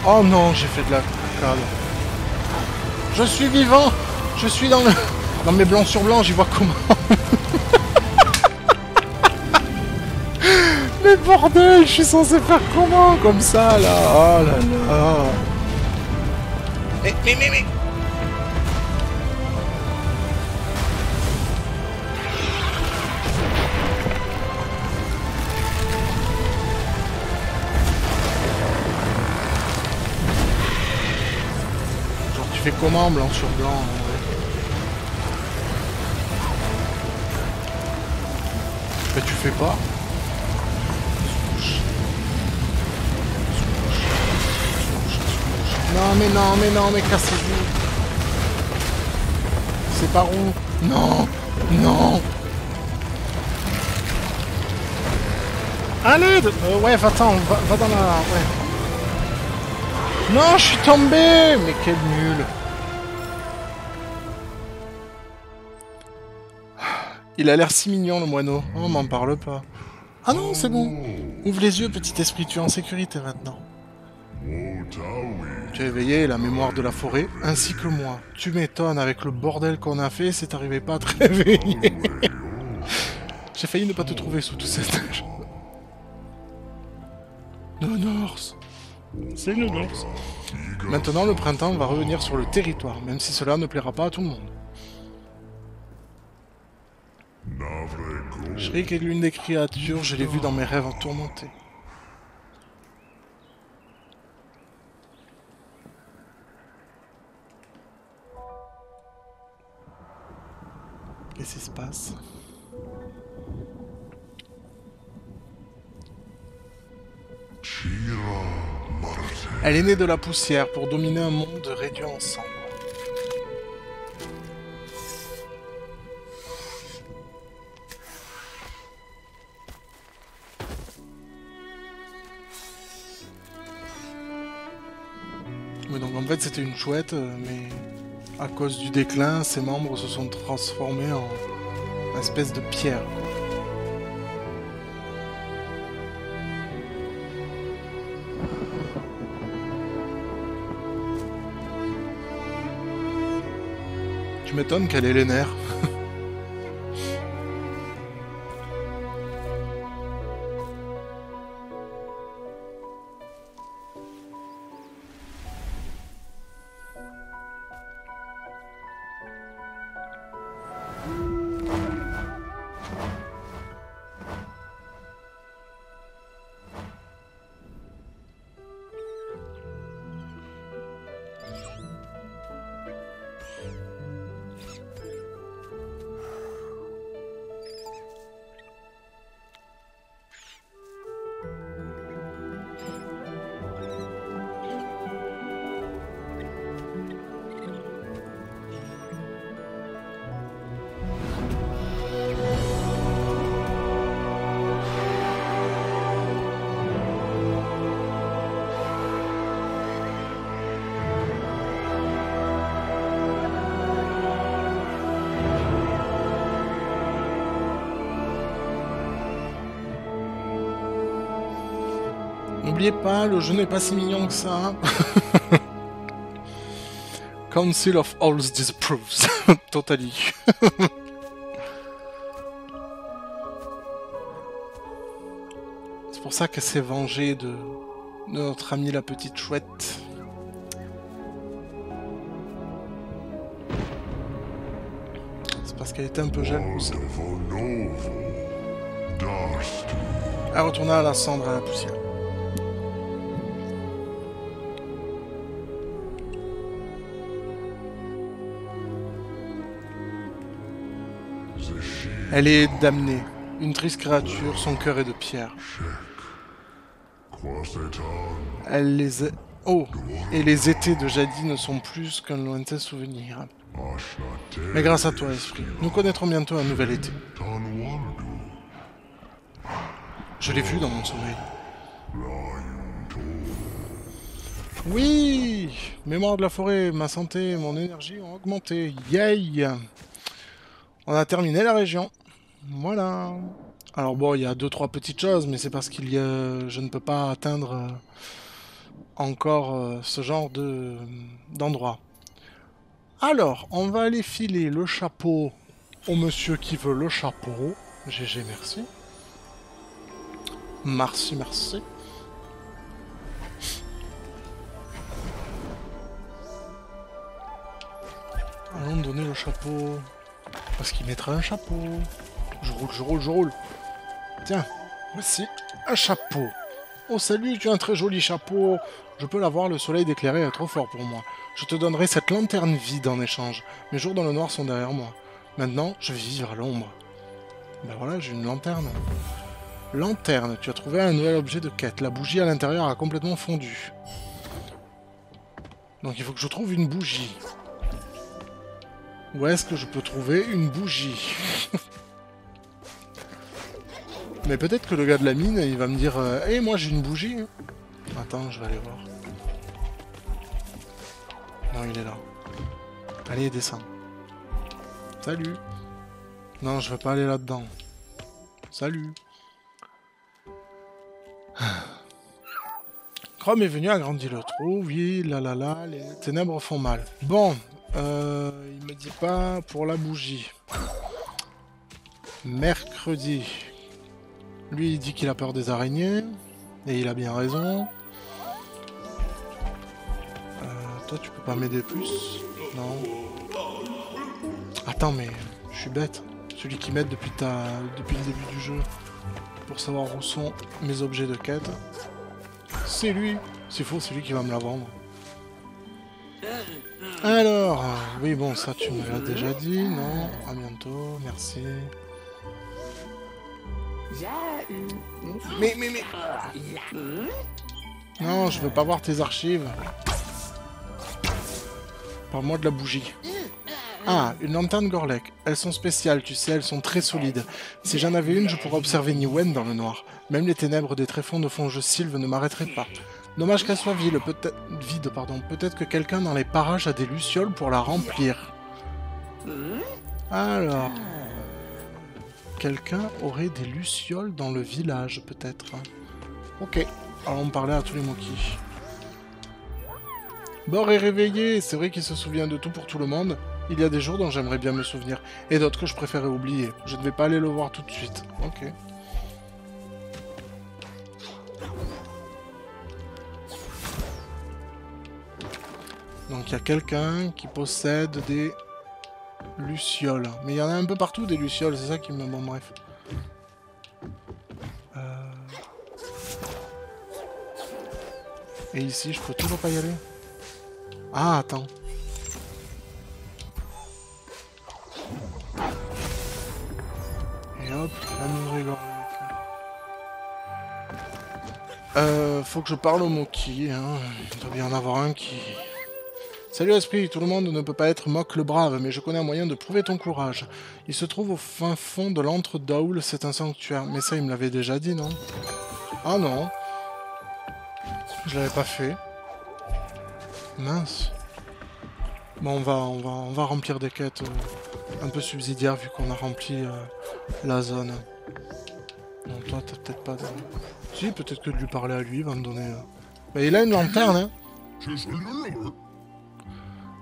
Oh non, j'ai fait de la cale. Je suis vivant. Je suis dans le... Dans mes blancs sur blancs, j'y vois comment. Mais bordel, je suis censé faire comment comme ça, là? Oh là là. Mais, mais, mais, mais... Comment blanc sur blanc, hein, ouais. fait pas. Non mais non mais non mais cassez-vous. C'est par où? Non. Non. Allez de... euh, ouais, va-t'en, va, va dans la... Ouais. Non, je suis tombé. Mais quel nul. Il a l'air si mignon, le moineau. On m'en parle pas. Ah non, c'est bon. Ouvre les yeux, petit esprit, tu es en sécurité maintenant. Tu as éveillé la mémoire de la forêt, ainsi que moi. Tu m'étonnes, avec le bordel qu'on a fait, si t'arrivais pas à te réveiller. J'ai failli ne pas te trouver sous tout cette neige. Nonorse. C'est Nonorse. Maintenant, le printemps va revenir sur le territoire, même si cela ne plaira pas à tout le monde. Shriek est l'une des créatures, je l'ai vue dans mes rêves tourmentés. Qu'est-ce qui se passe? Elle est née de la poussière pour dominer un monde réduit ensemble. Mais donc en fait c'était une chouette, mais à cause du déclin, ses membres se sont transformés en une espèce de pierre. Je m'étonne qu'elle ait les nerfs. N'oubliez pas, le jeu n'est pas si mignon que ça. Council of Halls disapproves. Totally. C'est pour ça qu'elle s'est vengée de... de notre amie la petite chouette. C'est parce qu'elle était un peu jalouse. Elle retourna à la cendre et à la poussière. Elle est damnée, une triste créature, son cœur est de pierre. Elle les a... Oh, et les étés de jadis ne sont plus qu'un lointain souvenir. Mais grâce à toi, esprit, nous connaîtrons bientôt un nouvel été. Je l'ai vu dans mon sommeil. Oui, mémoire de la forêt, ma santé et mon énergie ont augmenté. Yay! On a terminé la région. Voilà. Alors bon, il y a deux trois petites choses, mais c'est parce qu'il y a... je ne peux pas atteindre encore ce genre de d'endroit. Alors, on va aller filer le chapeau au monsieur qui veut le chapeau. G G, merci. Merci, merci. Allons donner le chapeau... Parce qu'il mettra un chapeau. Je roule, je roule, je roule. Tiens, voici un chapeau. Oh salut, tu as un très joli chapeau. Je peux l'avoir, le soleil d'éclairer est trop fort pour moi. Je te donnerai cette lanterne vide en échange. Mes jours dans le noir sont derrière moi. Maintenant, je vais vivre à l'ombre. Ben voilà, j'ai une lanterne. Lanterne, tu as trouvé un nouvel objet de quête. La bougie à l'intérieur a complètement fondu. Donc il faut que je trouve une bougie. Où est-ce que je peux trouver une bougie? Mais peut-être que le gars de la mine, il va me dire euh, « Eh, moi j'ai une bougie !» Attends, je vais aller voir. Non, il est là. Allez, descends. Salut. Non, je veux pas aller là-dedans. Salut. Grom est venu agrandir le trou. Oui, là, là, là, les ténèbres font mal. Bon, euh, il me dit pas pour la bougie. Mercredi. Lui, il dit qu'il a peur des araignées. Et il a bien raison. Euh, toi, tu peux pas m'aider plus? Non. Attends, mais je suis bête. Celui qui m'aide depuis, ta... depuis le début du jeu pour savoir où sont mes objets de quête, c'est lui. C'est faux, c'est lui qui va me la vendre. Alors, oui, bon, ça, tu me l'as déjà dit, non? À bientôt, merci. Mais, mais, mais... Non, je veux pas voir tes archives. Parle-moi de la bougie. Ah, une lanterne Gorlek. Elles sont spéciales, tu sais, elles sont très solides. Si j'en avais une, je pourrais observer Niwen dans le noir. Même les ténèbres des tréfonds de Fongesilve ne m'arrêteraient pas. Dommage qu'elle soit vide, peut-être vide, pardon. Peut-être que quelqu'un dans les parages a des lucioles pour la remplir. Alors... Quelqu'un aurait des lucioles dans le village, peut-être. Ok, allons parler à tous les moquis. Baur est réveillé, c'est vrai qu'il se souvient de tout pour tout le monde. Il y a des jours dont j'aimerais bien me souvenir, et d'autres que je préférais oublier. Je ne vais pas aller le voir tout de suite. Ok. Donc il y a quelqu'un qui possède des... lucioles. Mais il y en a un peu partout des lucioles, c'est ça qui me... Bon, bref. Euh... Et ici, je peux toujours pas y aller. Ah, attends. Et hop, la mine rigole. Euh, faut que je parle au Moki, hein. Il doit bien en avoir un qui... Salut Esprit, tout le monde ne peut pas être Moque le Brave, mais je connais un moyen de prouver ton courage. Il se trouve au fin fond de l'antre d'Aoul, c'est un sanctuaire. Mais ça, il me l'avait déjà dit, non? Ah non. Je l'avais pas fait. Mince. Bon, on va, on va, on va remplir des quêtes euh, un peu subsidiaires, vu qu'on a rempli euh, la zone. Non, toi, t'as peut-être pas de... Si, peut-être que de lui parler à lui, il va me donner... Euh... Mais il a une lanterne, hein.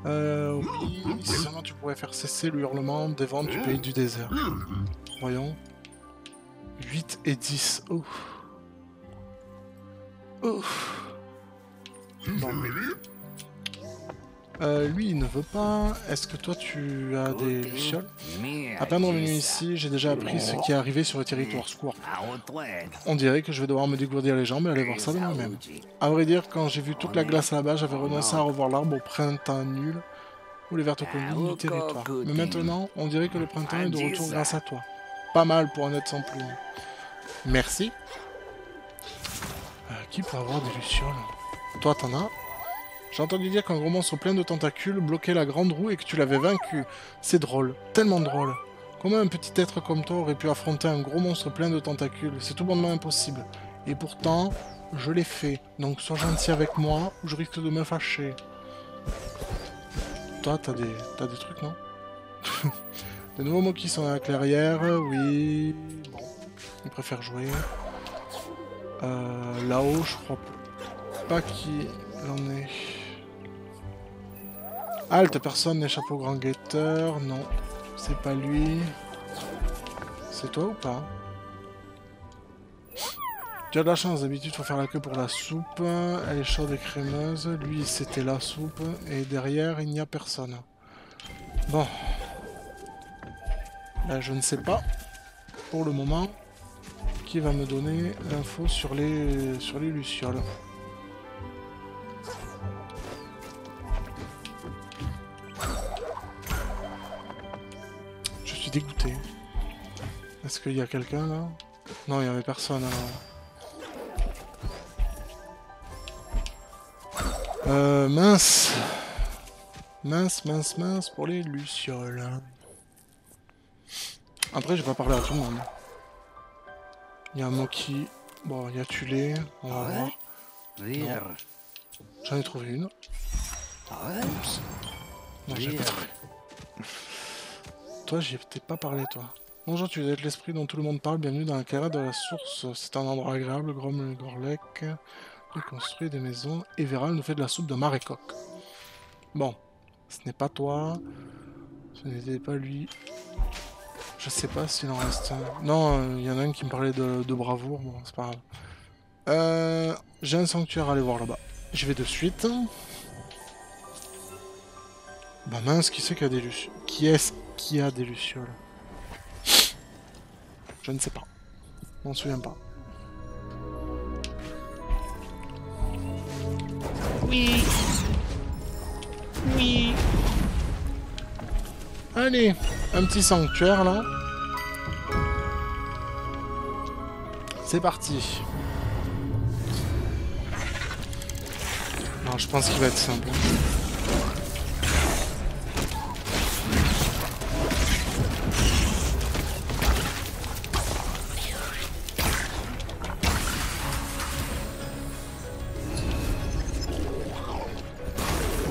Euh, oui, si seulement tu pourrais faire cesser le hurlement des vents du pays du désert. Voyons. huit et dix. Ouf. Ouf. Bon. Euh, lui, il ne veut pas. Est-ce que toi, tu as des lucioles? À peine revenu ici, j'ai déjà appris ce qui est arrivé sur le territoire secours. On dirait que je vais devoir me dégourdir les jambes et aller voir ça de moi-même. À vrai dire, quand j'ai vu toute la glace là-bas, j'avais renoncé à revoir l'arbre au printemps nul ou les vertes collines du territoire. Mais maintenant, on dirait que le printemps est de retour grâce à toi. Pas mal pour un être sans plume. Merci. Euh, qui peut avoir des lucioles? Toi, t'en as? J'ai entendu dire qu'un gros monstre plein de tentacules bloquait la grande roue et que tu l'avais vaincu. C'est drôle, tellement drôle. Comment un petit être comme toi aurait pu affronter un gros monstre plein de tentacules? C'est tout bonnement impossible. Et pourtant, je l'ai fait. Donc sois gentil avec moi ou je risque de me fâcher. Toi, t'as des... t'as des trucs, non? Des nouveaux mots qui sont à la clairière, oui... Bon, ils préfèrent jouer. Euh, Là-haut, je crois pas qu'il en est... Halte, personne n'échappe au grand guetteur. Non, c'est pas lui. C'est toi ou pas? Tu as de la chance, d'habitude faut faire la queue pour la soupe. Elle est chaude et crémeuse. Lui, c'était la soupe. Et derrière, il n'y a personne. Bon. Ben, je ne sais pas, pour le moment, qui va me donner l'info sur les, sur les lucioles. Dégoûté. Est-ce qu'il y a quelqu'un là? Non, il n'y avait personne alors. Euh, mince. Mince, mince, mince pour les lucioles. Après, je vais pas parler à tout le monde. Il y a Moki. Bon, il y a Tuley. On va voir. Non. J'en ai trouvé une. Oups. Non, j'ai pas trouvé. Toi, j'ai peut-être pas parlé, toi. Bonjour, tu es l'esprit dont tout le monde parle. Bienvenue dans la carrière de la source. C'est un endroit agréable. Grom le Gorlek. Il construit des maisons. Et Vera nous fait de la soupe de marais coq. Bon, ce n'est pas toi. Ce n'était pas lui. Je sais pas s'il en reste un. Non, il euh, y en a un qui me parlait de, de bravoure. Bon, c'est pas grave. Euh, J'ai un sanctuaire à aller voir là-bas. Je vais de suite. Bah mince, qui c'est qui a des lucioles? Qui est-ce qui a des lucioles? Je ne sais pas. Je m'en souviens pas. Oui. Oui. Allez, un petit sanctuaire là. C'est parti. Alors je pense qu'il va être simple.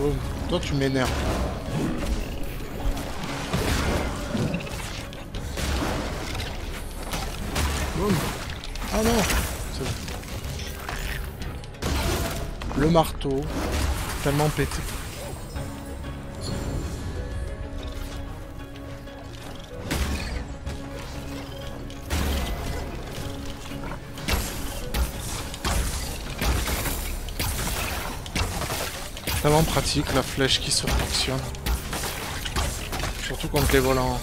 Oh, toi tu m'énerves. Ah non, c'est bon. Le marteau, tellement pété. Tellement pratique la flèche qui se fonctionne. Surtout contre les volants.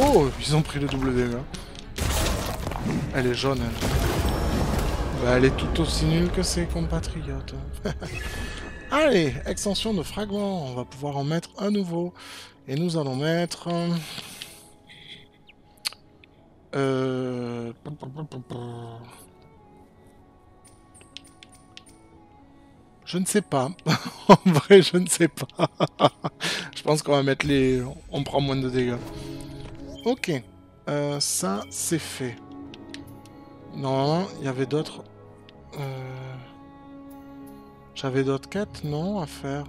Oh, ils ont pris le W là. Elle est jaune, elle. Bah, elle est tout aussi nulle que ses compatriotes. Allez, extension de fragments. On va pouvoir en mettre un nouveau. Et nous allons mettre... Euh... Je ne sais pas. En vrai, je ne sais pas. Je pense qu'on va mettre les... On prend moins de dégâts. Ok, euh, ça c'est fait. Non, il y avait d'autres... Euh... J'avais d'autres quêtes, non, à faire.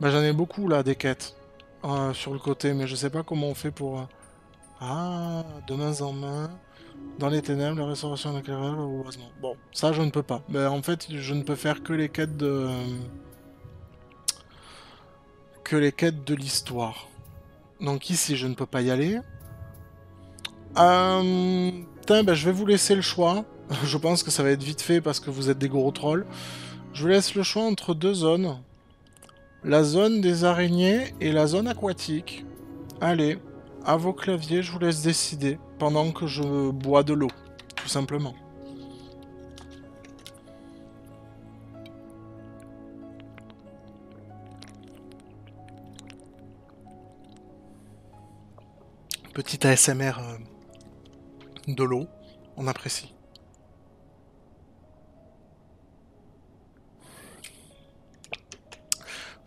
Bah j'en ai beaucoup là, des quêtes. Euh, sur le côté, mais je sais pas comment on fait pour... Ah, de main en main. Dans les ténèbres, la restauration de l'éclairage, ou... Non. Bon, ça je ne peux pas. Mais en fait, je ne peux faire que les quêtes de... Que les quêtes de l'histoire. Donc ici, je ne peux pas y aller. Euh... Tain, ben, je vais vous laisser le choix. Je pense que ça va être vite fait parce que vous êtes des gros trolls. Je vous laisse le choix entre deux zones. La zone des araignées et la zone aquatique. Allez, à vos claviers, je vous laisse décider. Pendant que je bois de l'eau, tout simplement. Petite A S M R de l'eau, on apprécie.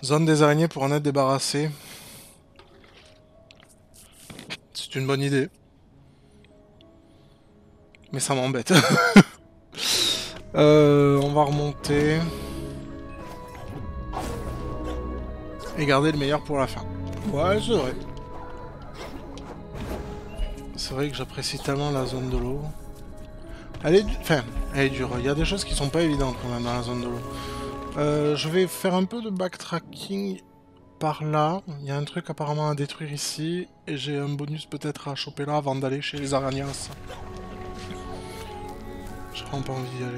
Zone des araignées pour en être débarrassé. C'est une bonne idée. Mais ça m'embête. euh, on va remonter. Et garder le meilleur pour la fin. Ouais, c'est vrai. C'est vrai que j'apprécie tellement la zone de l'eau. Elle est, du... enfin, elle est dure. Il y a des choses qui sont pas évidentes quand même dans la zone de l'eau. Euh, je vais faire un peu de backtracking par là. Il y a un truc apparemment à détruire ici. Et j'ai un bonus peut-être à choper là avant d'aller chez les araignas. J'ai vraiment pas envie d'y aller.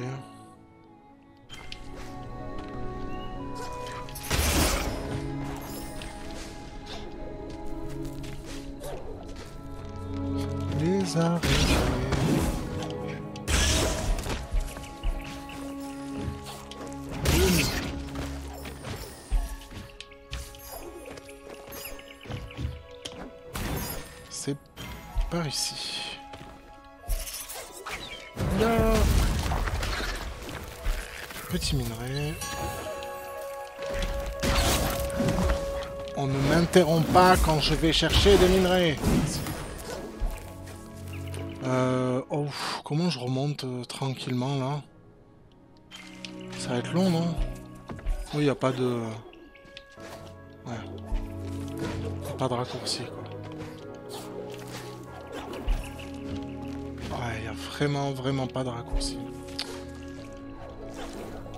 Les araignées. par ici. Là. Petit minerai. On ne m'interrompt pas quand je vais chercher des minerais. Euh, oh, comment je remonte euh, tranquillement là? Ça va être long, non? Oui, il n'y a pas de... Ouais. Pas de raccourci, quoi. Ouais, il n'y a vraiment, vraiment pas de raccourci.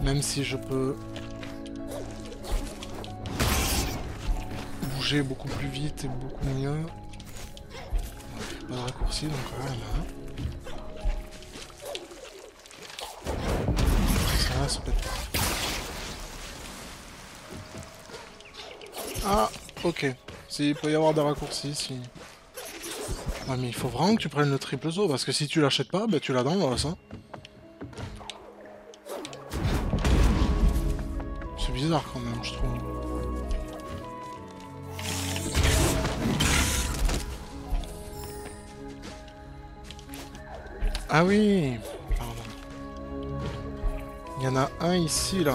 Même si je peux... bouger beaucoup plus vite et beaucoup mieux. Ouais, pas de raccourci, donc voilà. Ouais, ça, ça peut être... Ah, ok. Si, il peut y avoir des raccourcis, si... Ouais, mais il faut vraiment que tu prennes le triple saut, parce que si tu l'achètes pas, bah tu l'as dans l'os, hein. C'est bizarre quand même, je trouve. Ah oui, pardon. Il y en a un ici, là.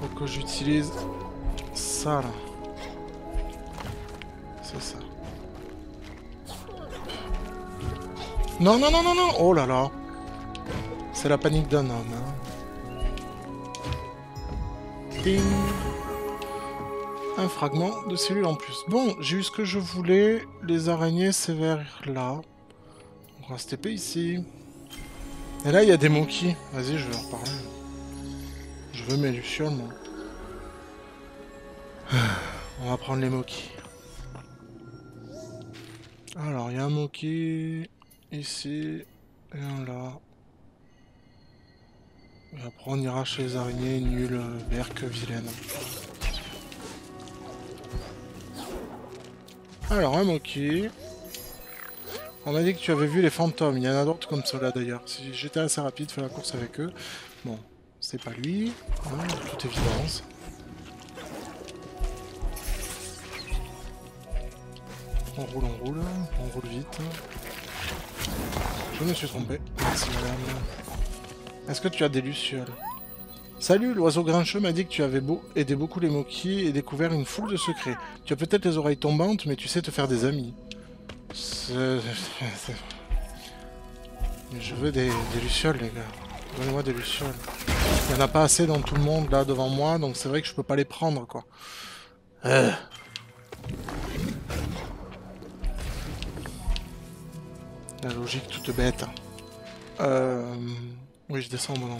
Faut que j'utilise ça là. C'est ça. Non, non, non, non, non. Oh là là. C'est la panique d'un homme. Hein. Ding. Un fragment de cellule en plus. Bon, j'ai eu ce que je voulais. Les araignées, c'est vers là. On va se taper ici. Et là, il y a des monkeys. Vas-y, je vais leur parler. Je veux mes lucioles, moi. On va prendre les moquis. Alors, il y a un moquis ici et un là. Et après, on ira chez les araignées, nul, vert que vilaine. Alors, un moquis. On m'a dit que tu avais vu les fantômes. Il y en a d'autres comme cela d'ailleurs. Si j'étais assez rapide, faire la course avec eux. Bon, c'est pas lui, hein, de toute évidence. On roule, on roule, on roule vite. Je me suis trompé. Merci madame. Est-ce que tu as des lucioles? Salut, l'oiseau grincheux m'a dit que tu avais beau aidé beaucoup les moquis et découvert une foule de secrets. Tu as peut-être les oreilles tombantes, mais tu sais te faire des amis. Je veux des, des lucioles, les gars. Donnez-moi des lucioles. Il n'y en a pas assez dans tout le monde, là, devant moi, donc c'est vrai que je peux pas les prendre, quoi. Euh... La logique toute bête. Euh... Oui, je descends mon nom.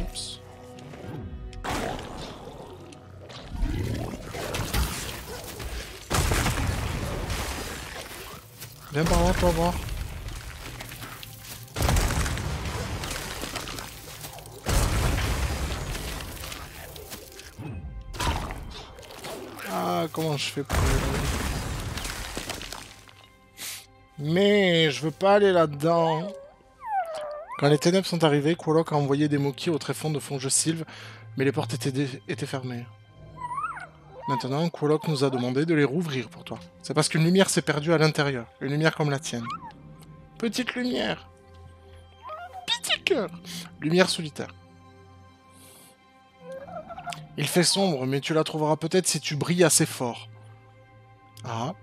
Oups. Viens par là, toi, voir. Ah, comment je fais pour... Mais je veux pas aller là-dedans. Quand les ténèbres sont arrivées, Kowalok a envoyé des moquis au tréfonds de Fongesilve, mais les portes étaient, dé... étaient fermées. Maintenant, Kowalok nous a demandé de les rouvrir pour toi. C'est parce qu'une lumière s'est perdue à l'intérieur, une lumière comme la tienne. Petite lumière. Petit cœur. Lumière solitaire. Il fait sombre, mais tu la trouveras peut-être si tu brilles assez fort. Ah.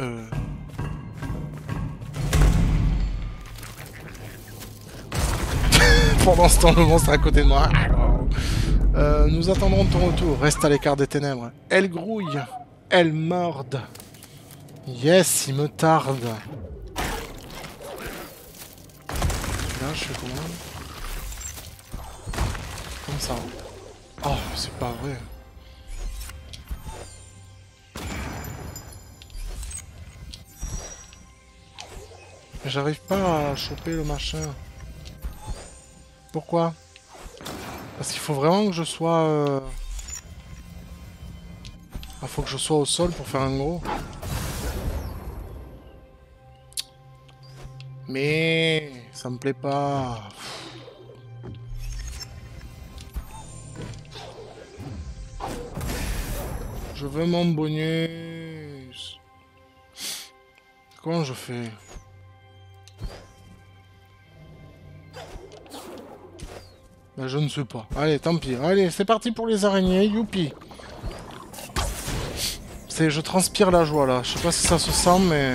Euh... Pendant ce temps, le monstre à côté de moi. Euh, nous attendrons ton retour. Reste à l'écart des ténèbres. Elle grouille. Elle morde. Yes, il me tarde. Là, je fais comment? Comme ça. Oh, c'est pas vrai. J'arrive pas à choper le machin. Pourquoi? Parce qu'il faut vraiment que je sois... Euh... Ah, faut que je sois au sol pour faire un gros. Mais... ça me plaît pas. Je veux mon bonus. Comment je fais? Ben, je ne sais pas. Allez, tant pis. Allez, c'est parti pour les araignées. Youpi. C'est, je transpire la joie, là. Je sais pas si ça se sent, mais...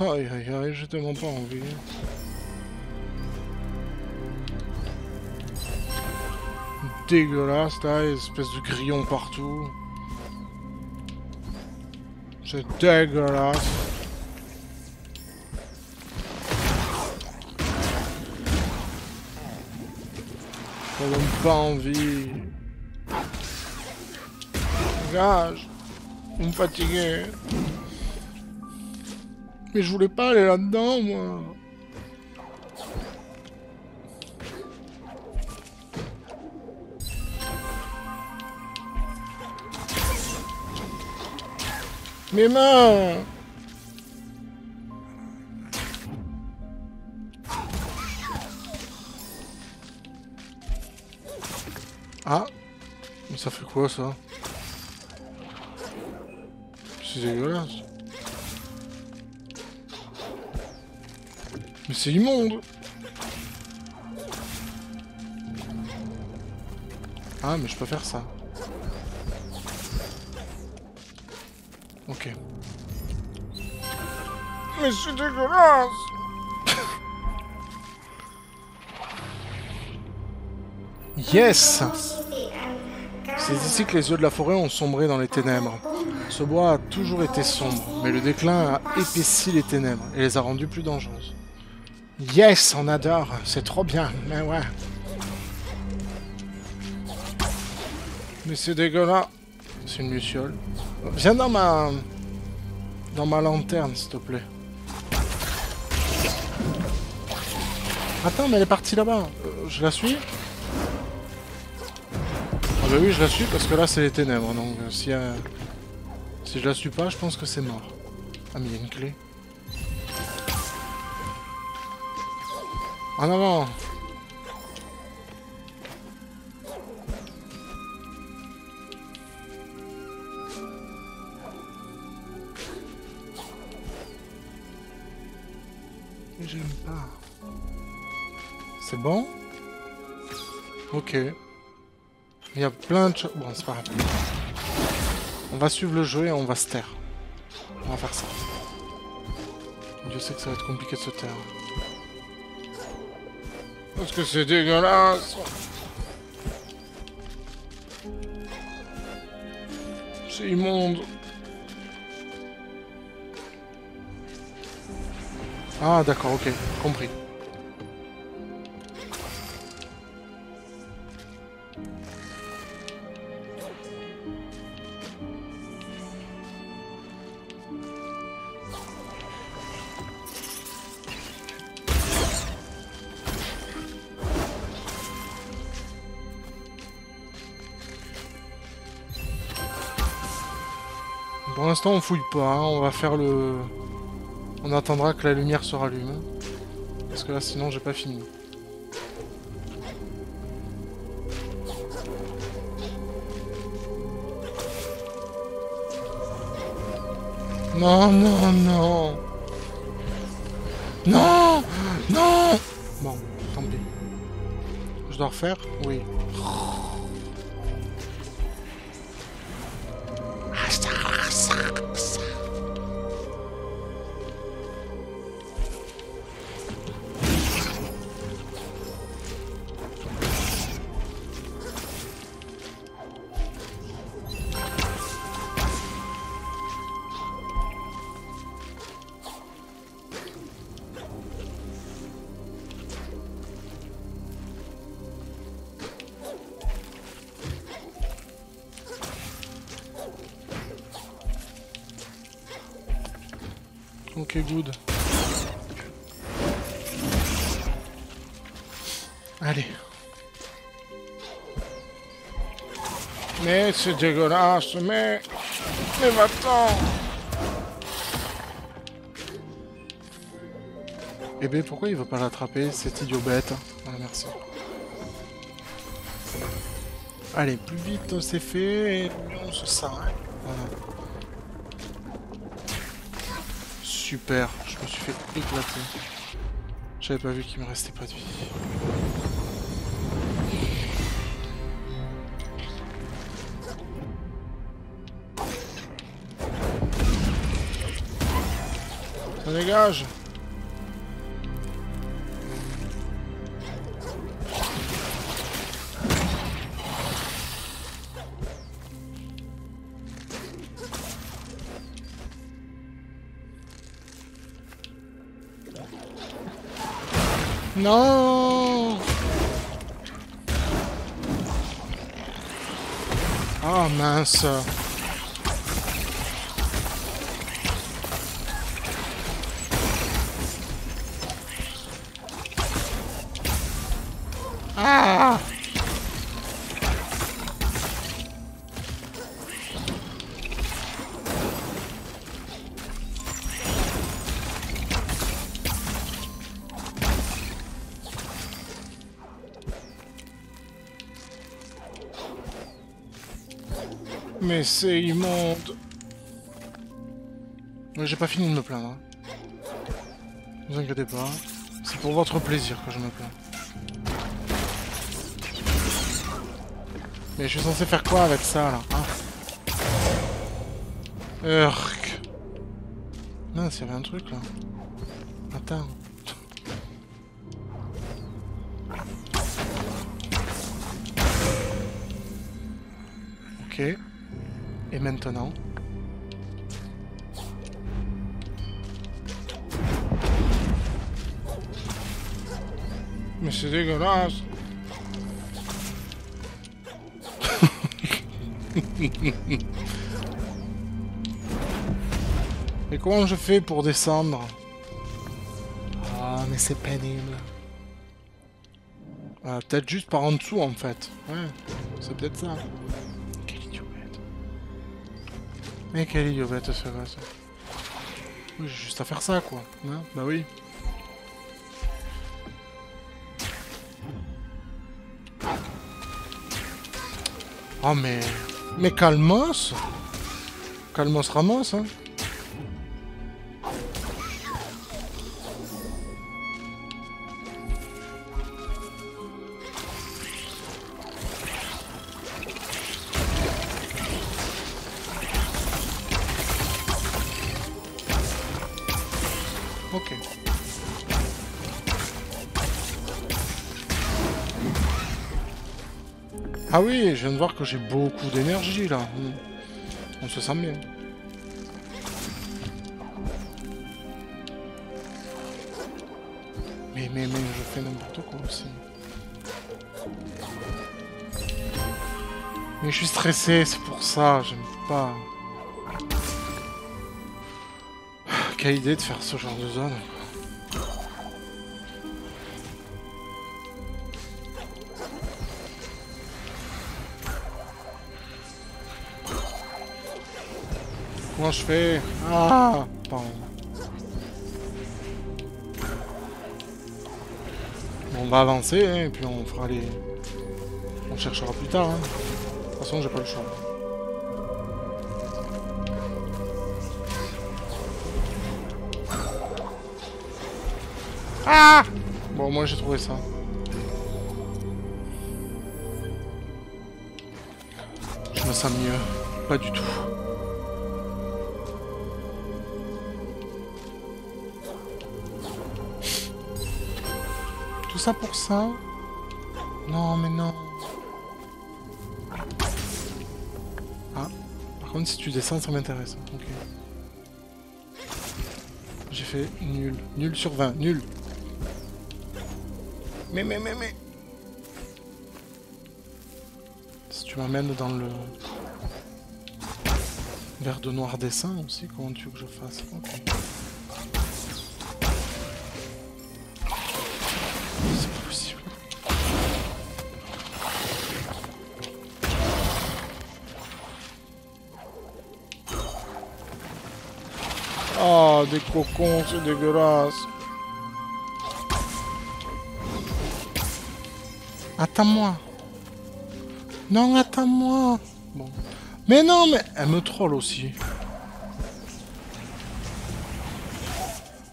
Aïe, aïe, aïe, j'ai tellement pas envie. Dégueulasse, là, espèce de grillon partout. C'est dégueulasse. Ça donne pas envie. Dégage. Vous me fatiguez. Mais je voulais pas aller là-dedans, moi. Mes mains! Ah! Mais ça fait quoi, ça? C'est dégueulasse. Mais c'est immonde! Ah, mais je peux faire ça. Ok. Mais c'est dégueulasse! Yes! C'est ici que les yeux de la forêt ont sombré dans les ténèbres. Ce bois a toujours été sombre, mais le déclin a épaissi les ténèbres et les a rendus plus dangereuses. Yes, on adore, c'est trop bien, mais ouais. Mais c'est dégueulasse. C'est une luciole. Viens dans ma... dans ma lanterne, s'il te plaît. Attends, mais elle est partie là-bas. Euh, je la suis? Ah bah oui, je la suis parce que là, c'est les ténèbres, donc euh, si, euh, si je la suis pas, je pense que c'est mort. Ah, mais il y a une clé. En avant! J'aime pas. C'est bon? Ok. Il y a plein de choses. Bon, c'est pas grave. On va suivre le jeu et on va se taire. On va faire ça. Dieu sait que ça va être compliqué de se taire. Parce que c'est dégueulasse. C'est immonde. Ah d'accord, ok, compris. Pour l'instant, on fouille pas, hein. On va faire le... On attendra que la lumière se rallume. Parce que là, sinon, j'ai pas fini. Non, non, non. Non, non. Bon, tant pis. Je dois refaire? Oui. Ok, good. Allez. Mais c'est dégueulasse, mais... Mais va-t'en. Eh ben, pourquoi il veut pas l'attraper, cet idiot bête? Ah, merci. Allez, plus vite c'est fait et mieux on se sent. Hein. Voilà. Super, je me suis fait éclater. J'avais pas vu qu'il me restait pas de vie. Ça dégage! Non. Oh mince. Ah. Mais c'est immonde. J'ai pas fini de me plaindre. Hein. Ne vous inquiétez pas. C'est pour votre plaisir que je me plains. Mais je suis censé faire quoi avec ça là hein. Urk. Mince, il y avait un truc là. Attends. Ok. Et maintenant... Mais c'est dégueulasse. Et comment je fais pour descendre? Ah, mais c'est pénible. Ah, peut-être juste par en dessous en fait. Ouais, c'est peut-être ça. Mais quelle idiobette ce gosse. Oui, j'ai juste à faire ça quoi. Hein bah oui. Oh mais... Mais calmos. Calmos Ramos hein. Ah oui, je viens de voir que j'ai beaucoup d'énergie là. On se sent bien. Mais mais mais je fais n'importe quoi aussi. Mais je suis stressé, c'est pour ça, j'aime pas. Quelle idée de faire ce genre de zone. Comment je fais? Ah, pardon. On va avancer hein, et puis on fera les... On cherchera plus tard. Hein. De toute façon, j'ai pas le choix. Ah! Bon, moi j'ai trouvé ça. Je me sens mieux. Pas du tout. Ça pour ça? Non mais non. Ah, par contre si tu descends ça m'intéresse. Ok. J'ai fait nul. Nul sur vingt. Nul. Mais mais mais mais. Si tu m'amènes dans le... vers de noir dessin aussi, comment tu veux que je fasse? Ok. Oh, des crocons, c'est dégueulasse. Attends-moi. Non, attends-moi. Bon. Mais non, mais... Elle me troll aussi.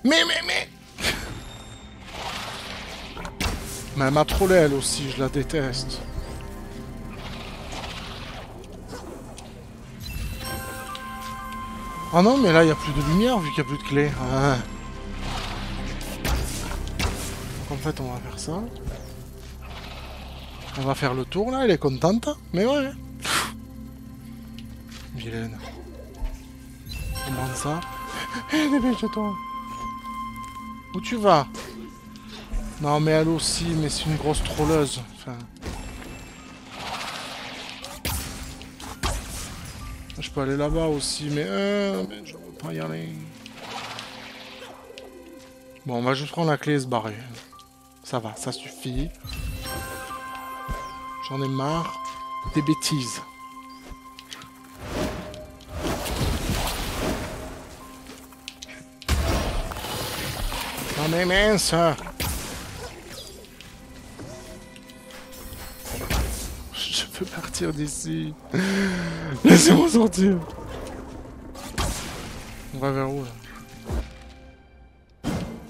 Mais, mais, mais... Mais elle m'a trollé, elle aussi. Je la déteste. Ah non, mais là, il n'y a plus de lumière, vu qu'il n'y a plus de clé. Ah. Donc, en fait, on va faire ça. On va faire le tour, là. Elle est contente. Mais ouais. Vilaine. On prend ça. Dépêche-toi. Où tu vas? Non, mais elle aussi, mais c'est une grosse trolleuse. Enfin... Je peux aller là-bas aussi, mais... Euh... mais je veux pas y aller. Bon, on va juste prendre la clé et se barrer. Ça va, ça suffit. J'en ai marre des bêtises. Non mais mince! Je peux partir d'ici. Laissez-moi sortir. On va vers où là?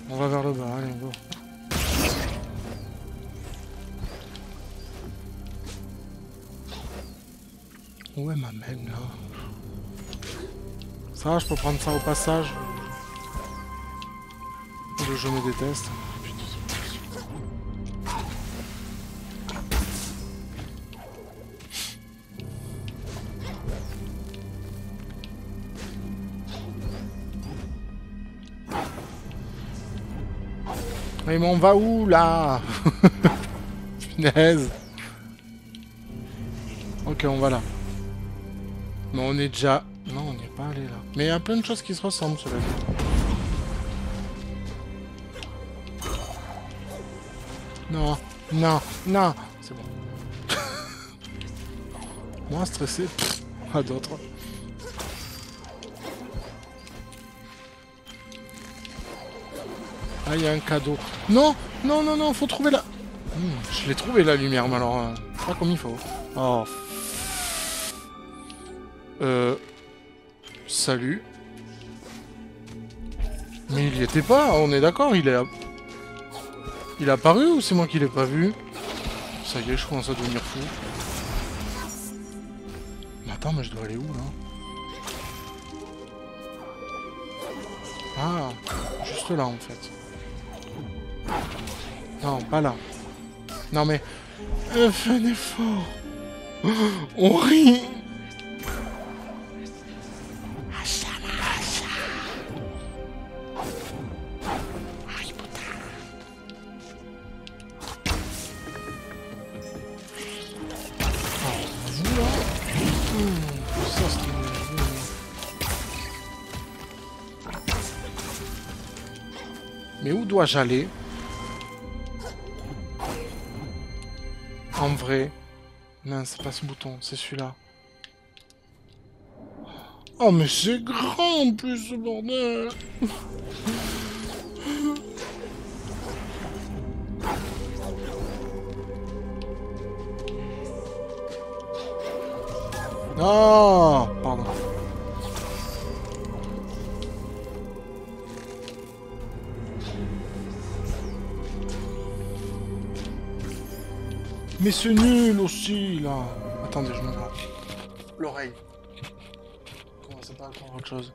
On va vers le bas, allez, go. Où est ma mène là? Ça, je peux prendre ça au passage. Le jeu me déteste. Mais on va où là? Punaise. Ok, on va là. Mais on est déjà... Non, on n'est pas allé là. Mais il y a plein de choses qui se ressemblent sur la vie. Non, non, non. C'est bon. Moins stressé. À d'autres. Ah, il y a un cadeau. Non, non, non, non, faut trouver la... Hmm, je l'ai trouvé la lumière, mais alors... Euh, pas comme il faut. Oh. Euh... Salut. Mais il y était pas, on est d'accord, il est... À... Il est apparu ou c'est moi qui l'ai pas vu? Ça y est, je commence à devenir fou. Mais attends, mais je dois aller où là? Ah, juste là en fait. Non, pas là. Non mais... Euh, fais un effort. On rit. Mais où dois-je aller? En vrai... Non, c'est pas ce bouton, c'est celui-là. Oh, mais c'est grand en plus, ce bordel. Non, pardon. Mais c'est nul aussi, là. Attendez, je me gratte. L'oreille. Commencez pas à prendre autre chose.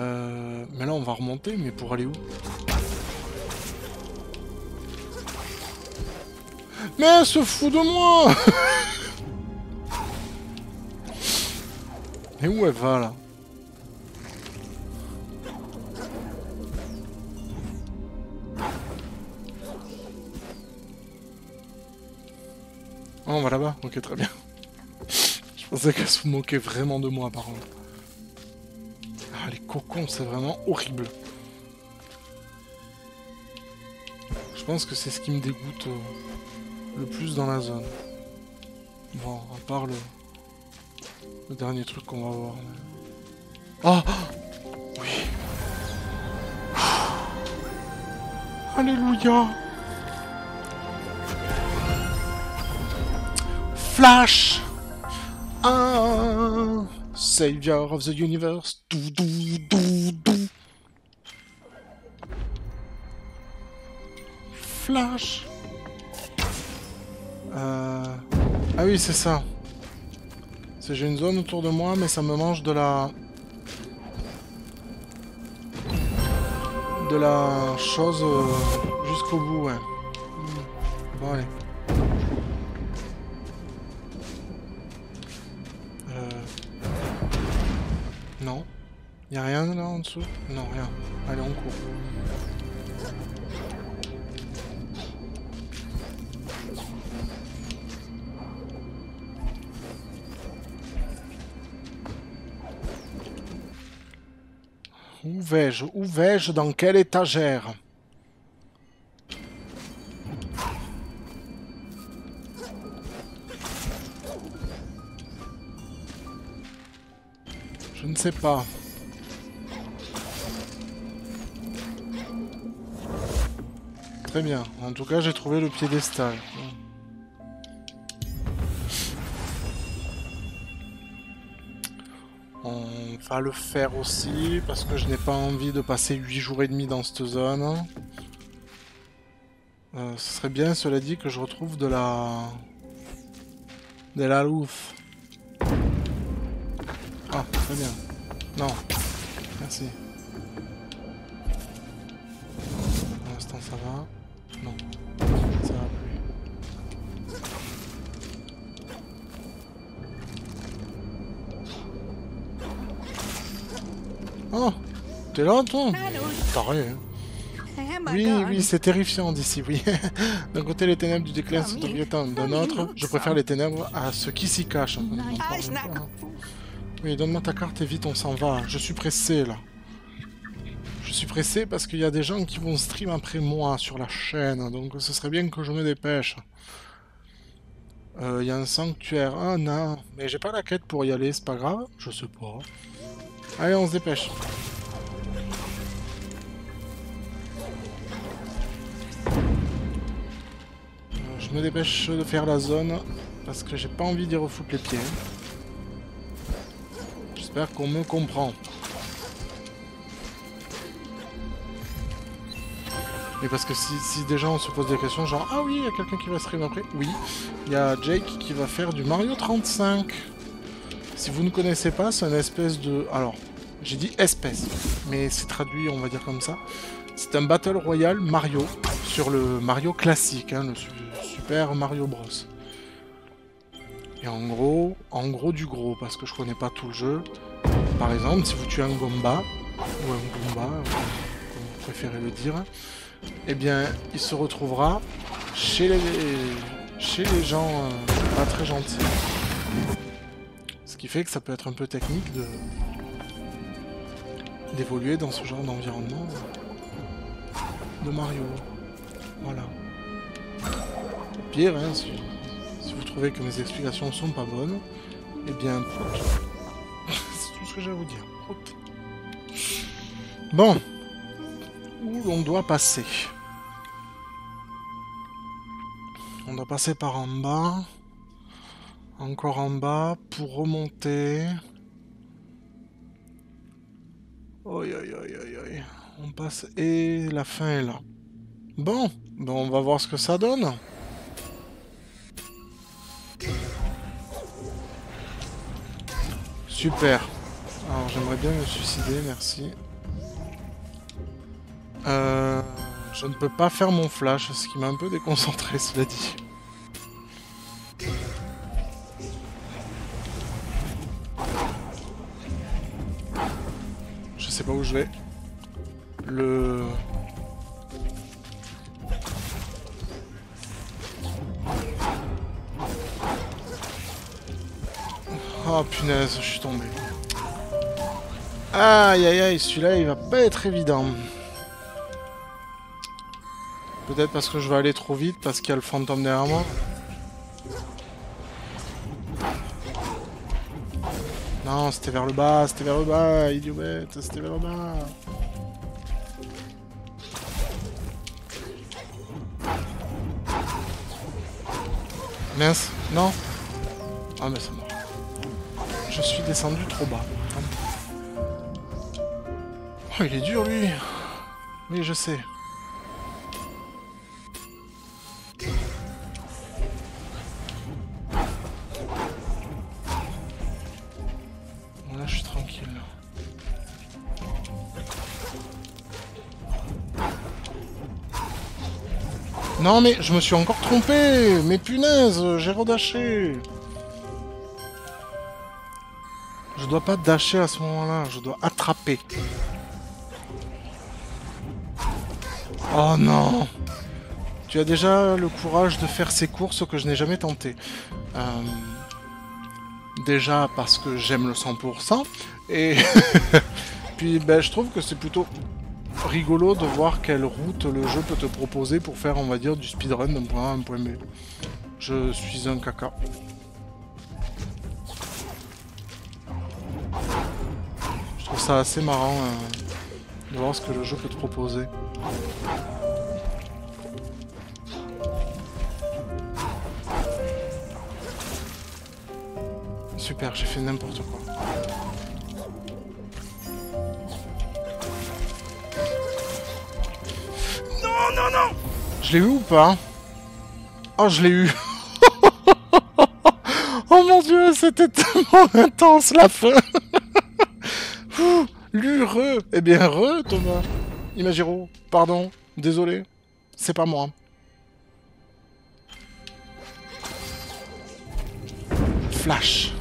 Euh, mais là, on va remonter, mais pour aller où? Mais elle se fout de moi. Mais où elle va, là? Oh, on va là-bas? Ok, très bien. Je pensais qu'elle se moquait vraiment de moi, par contre. Ah, les cocons, c'est vraiment horrible. Je pense que c'est ce qui me dégoûte euh, le plus dans la zone. Bon, à part le, le dernier truc qu'on va voir. Ah mais... oh oui. Alléluia. Flash, ah, Savior of the Universe. Dou, dou, dou, dou. Flash. Euh... Ah oui, c'est ça. J'ai une zone autour de moi, mais ça me mange de la... de la chose euh, jusqu'au bout, ouais. Bon, allez. Euh... Non. Y'a rien là en dessous? Non, rien. Allez, on court. Où vais-je? Où vais-je? Dans quelle étagère? Je ne sais pas. Très bien. En tout cas, j'ai trouvé le piédestal. On va le faire aussi, parce que je n'ai pas envie de passer huit jours et demi dans cette zone. Euh, ce serait bien, cela dit, que je retrouve de la... de la louf. Ah, très bien. Non. Merci. Pour l'instant, ça va. Non. Ça va plus. Oh, t'es là, toi? Taré. Oui, oui, c'est terrifiant d'ici, oui. D'un côté, les ténèbres du déclin sont inquiétantes. D'un autre, je préfère les ténèbres à ce qui s'y cache. Oui, donne-moi ta carte et vite, on s'en va. Je suis pressé, là. Je suis pressé parce qu'il y a des gens qui vont stream après moi sur la chaîne. Donc, ce serait bien que je me dépêche. Il euh, y a un sanctuaire. Ah, non. Mais j'ai pas la quête pour y aller, c'est pas grave. Je sais pas. Allez, on se dépêche. Euh, je me dépêche de faire la zone parce que j'ai pas envie d'y refouler les pieds. J'espère qu'on me comprend. Mais parce que si, si des gens se posent des questions genre ah oui, il y a quelqu'un qui va stream après. Oui, il y a Jake qui va faire du Mario trente-cinq. Si vous ne connaissez pas, c'est une espèce de... Alors, j'ai dit espèce, mais c'est traduit, on va dire comme ça. C'est un Battle Royale Mario, sur le Mario classique, hein, le Super Mario Bros. Et en gros, en gros du gros, parce que je connais pas tout le jeu. Par exemple, si vous tuez un Gomba, ou un Goomba, comme vous préférez le dire, eh bien, il se retrouvera chez les, chez les gens euh, pas très gentils. Ce qui fait que ça peut être un peu technique de d'évoluer dans ce genre d'environnement de Mario. Voilà. Pire, hein, si... si vous trouvez que mes explications sont pas bonnes, eh bien, c'est tout ce que j'ai à vous dire. Bon, où l'on doit passer? On doit passer par en bas. Encore en bas, pour remonter. Oi, oi, oi, oi, oi. On passe et la fin est là. Bon, ben on va voir ce que ça donne. Super. Alors j'aimerais bien me suicider, merci. Euh, je ne peux pas faire mon flash, ce qui m'a un peu déconcentré, cela dit. Je sais pas où je vais. Le... Oh punaise, je suis tombé. Aïe aïe aïe, celui-là il va pas être évident. Peut-être parce que je vais aller trop vite, parce qu'il y a le fantôme derrière moi. Non, c'était vers le bas, c'était vers le bas, idiot bête, c'était vers le bas. Mince, non, Ah bah c'est mort. Je suis descendu trop bas. Oh, il est dur lui. Oui, je sais. Non mais je me suis encore trompé. Mais punaise, j'ai redashé. Je dois pas dasher à ce moment-là, je dois attraper. Oh non. Tu as déjà le courage de faire ces courses que je n'ai jamais tenté. Euh... Déjà parce que j'aime le cent pour cent. Et puis ben, je trouve que c'est plutôt... rigolo de voir quelle route le jeu peut te proposer pour faire, on va dire, du speedrun d'un point A à un point B. Je suis un caca. Je trouve ça assez marrant euh, de voir ce que le jeu peut te proposer. Super, j'ai fait n'importe quoi. Non, non. Je l'ai eu ou pas? Oh, je l'ai eu. Oh mon dieu, c'était tellement intense la fin. L'heureux. Eh bien, re, Thomas. Imagiro, pardon, désolé. C'est pas moi. Flash.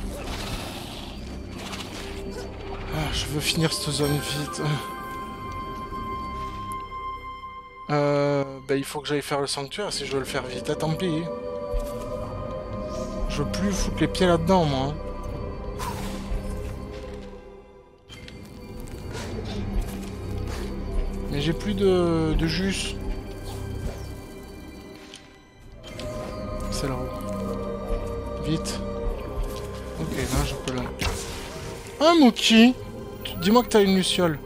Ah, je veux finir cette zone vite. Euh, ben il faut que j'aille faire le sanctuaire si je veux le faire vite, ah, tant pis. Je veux plus foutre les pieds là-dedans moi. Mais j'ai plus de, de jus. C'est là-haut. Vite. Ok, là je peux là. Ah Moki, dis-moi que t'as une luciole.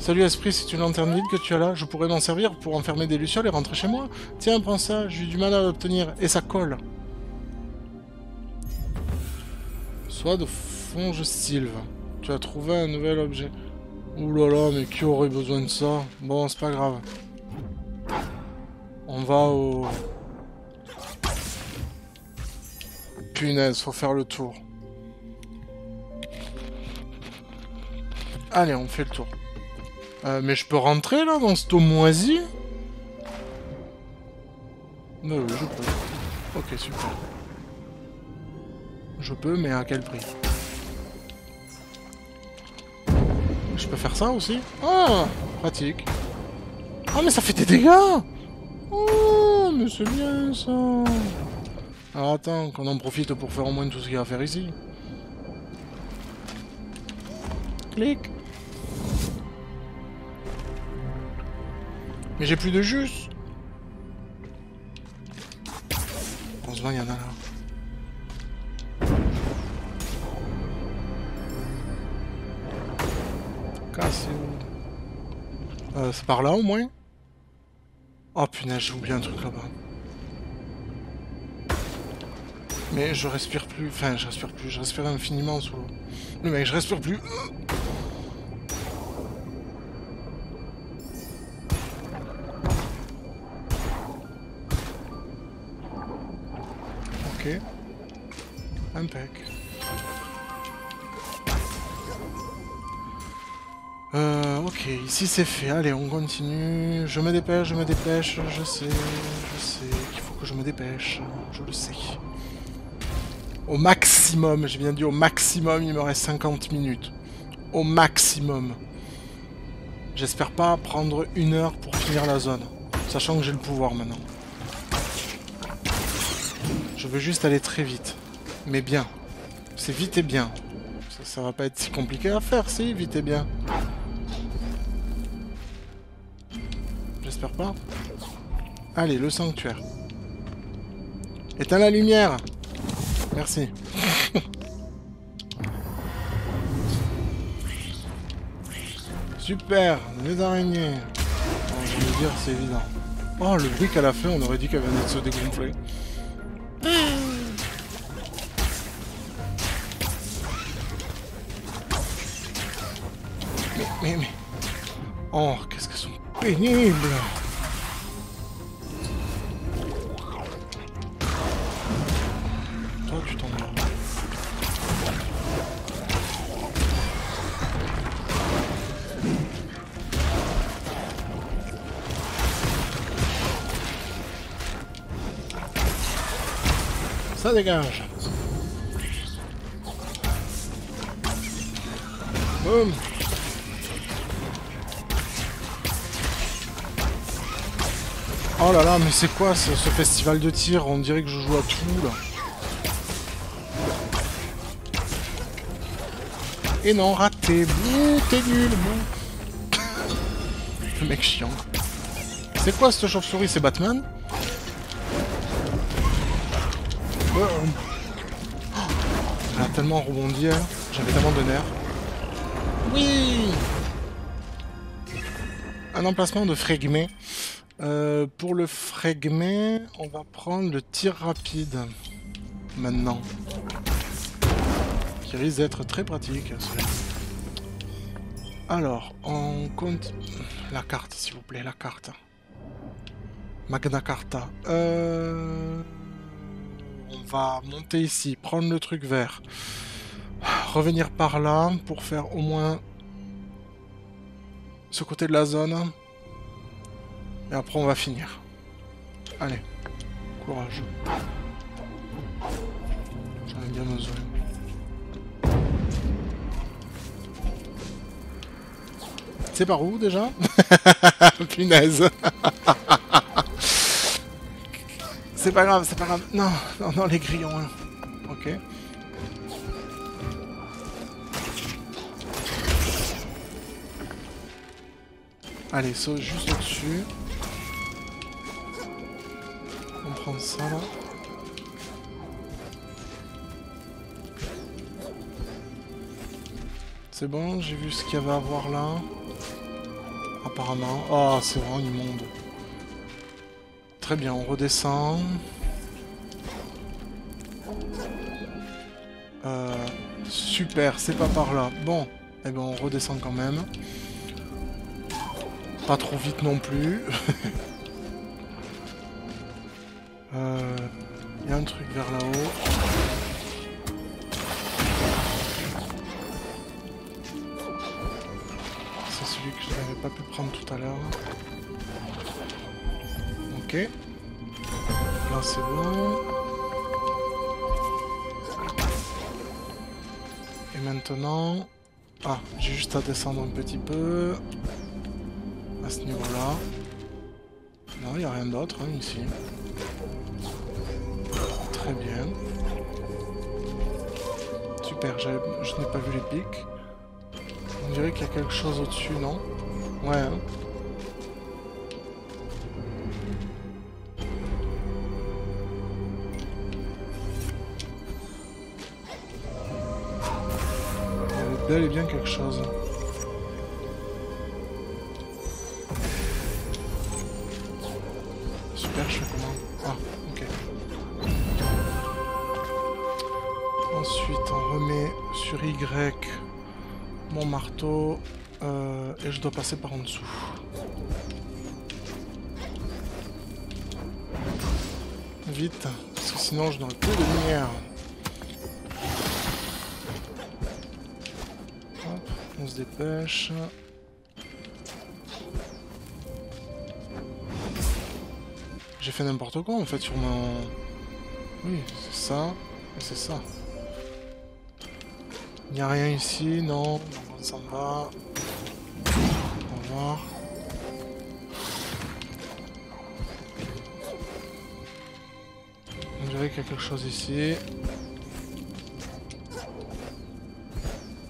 Salut Esprit, c'est une lanterne vide que tu as là. Je pourrais m'en servir pour enfermer des lucioles et rentrer chez moi. Tiens, prends ça, j'ai eu du mal à l'obtenir. Et ça colle. Soit de Fongesilve. Tu as trouvé un nouvel objet. Ouh là là, mais qui aurait besoin de ça? Bon, c'est pas grave. On va au... Punaise, faut faire le tour. Allez, on fait le tour. Euh, mais je peux rentrer là dans cette eau moisie? Non, oui, je peux. Ok, super. Je peux, mais à quel prix? Je peux faire ça aussi? Ah, pratique. Ah, mais ça fait des dégâts! Oh, mais c'est bien ça! Alors attends, qu'on en profite pour faire au moins tout ce qu'il y a à faire ici. Clic! Mais j'ai plus de jus. Heureusement, il y en a là. Cassez-vous. Euh, c'est par là au moins. Oh punaise, j'ai oublié un truc là-bas. Mais je respire plus. Enfin, je respire plus. Je respire infiniment sous l'eau. Le mec, je respire plus. Ok. Impec. Euh, ok, ici c'est fait. Allez, on continue. Je me dépêche, je me dépêche. Je sais, je sais qu'il faut que je me dépêche. Je le sais. Au maximum, j'ai bien dit au maximum, il me reste cinquante minutes. Au maximum. J'espère pas prendre une heure pour finir la zone. Sachant que j'ai le pouvoir maintenant. Je veux juste aller très vite, mais bien. C'est vite et bien. Ça, ça va pas être si compliqué à faire, si, vite et bien. J'espère pas. Allez, le sanctuaire. Éteins la lumière. Merci. Super, les araignées. Bon, je veux dire, c'est évident. Oh, le brick à la fin, on aurait dit qu'elle venait de se dégonfler. mais, mais, mais... Oh, qu'est-ce qu'elles sont pénibles! Toi, tu t'en vas. Ça dégage. Boum. Oh là là, mais c'est quoi ce, ce festival de tir? On dirait que je joue à tout là. Et non, raté. Bouh, t'es nul. Bouh. Le mec chiant. C'est quoi cette chauve-souris? C'est Batman? Oh, elle a tellement rebondi, hein. J'avais tellement de nerfs. Oui. Un emplacement de fragmé. Euh, pour le fragmé, on va prendre le tir rapide maintenant, qui risque d'être très pratique. Alors, on compte la carte, s'il vous plaît, la carte. Magna Carta. Euh... On va monter ici, prendre le truc vert, revenir par là pour faire au moins ce côté de la zone. Et après on va finir. Allez, courage. J'en ai bien besoin. C'est par où déjà? Punaise. C'est pas grave, c'est pas grave. Non, non, non, les grillons. Hein. Ok. Allez, saute juste au-dessus. On prend ça là. C'est bon, j'ai vu ce qu'il y avait à voir là. Apparemment. Oh, c'est vraiment immonde. Très bien, on redescend. Euh, super, c'est pas par là. Bon, eh ben on redescend quand même. Pas trop vite non plus. Il euh, y a un truc vers là-haut. C'est celui que je n'avais pas pu prendre tout à l'heure. Ok, là c'est bon. Et maintenant... Ah, j'ai juste à descendre un petit peu. À ce niveau-là. Non, il n'y a rien d'autre hein, ici. Très bien. Super, je n'ai pas vu les pics. On dirait qu'il y a quelque chose au-dessus, non? Ouais. Hein. Il y a bien quelque chose. Super, je fais comment? Ah, ok. Ensuite, on remet sur Y mon marteau euh, et je dois passer par en dessous. Vite, parce que sinon je n'aurai plus de lumière. On se dépêche. J'ai fait n'importe quoi en fait sur mon... Oui, c'est ça. Et c'est ça. Il n'y a rien ici, non. Donc on s'en va. Au revoir. On dirait qu'il y a quelque chose ici.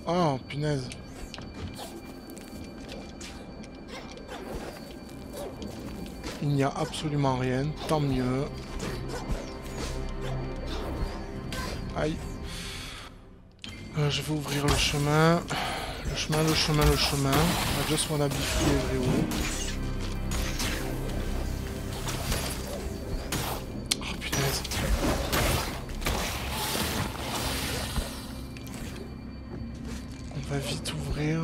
Oh, punaise. Il n'y a absolument rien, tant mieux. Aïe. Euh, je vais ouvrir le chemin. Le chemin, le chemin, le chemin. I just wanna be free everywhere. Oh punaise. On va vite ouvrir.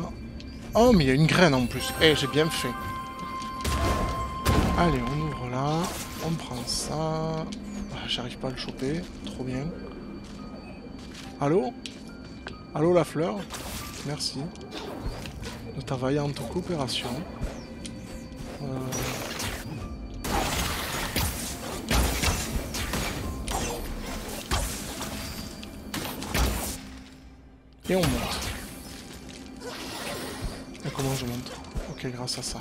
Oh, mais il y a une graine en plus. Eh, j'ai bien fait. Allez, on ouvre là. On prend ça. Ah, j'arrive pas à le choper. Trop bien. Allô? Allô, la fleur? Merci de ta vaillante coopération. Euh... Et on monte. Et comment je monte? Ok, grâce à ça.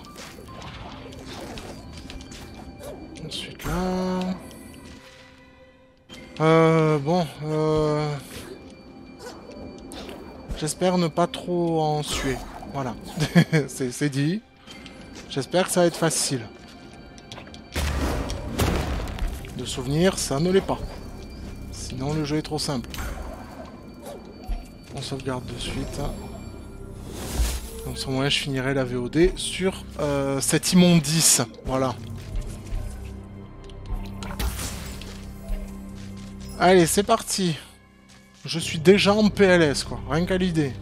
Ensuite là... Euh... Bon... Euh... J'espère ne pas trop en suer. Voilà. C'est dit. J'espère que ça va être facile. De souvenir, ça ne l'est pas. Sinon le jeu est trop simple. On sauvegarde de suite. Comme ça, moi, je finirai la V O D sur euh, cette immondice. Voilà. Allez, c'est parti. Je suis déjà en P L S, quoi. Rien qu'à l'idée.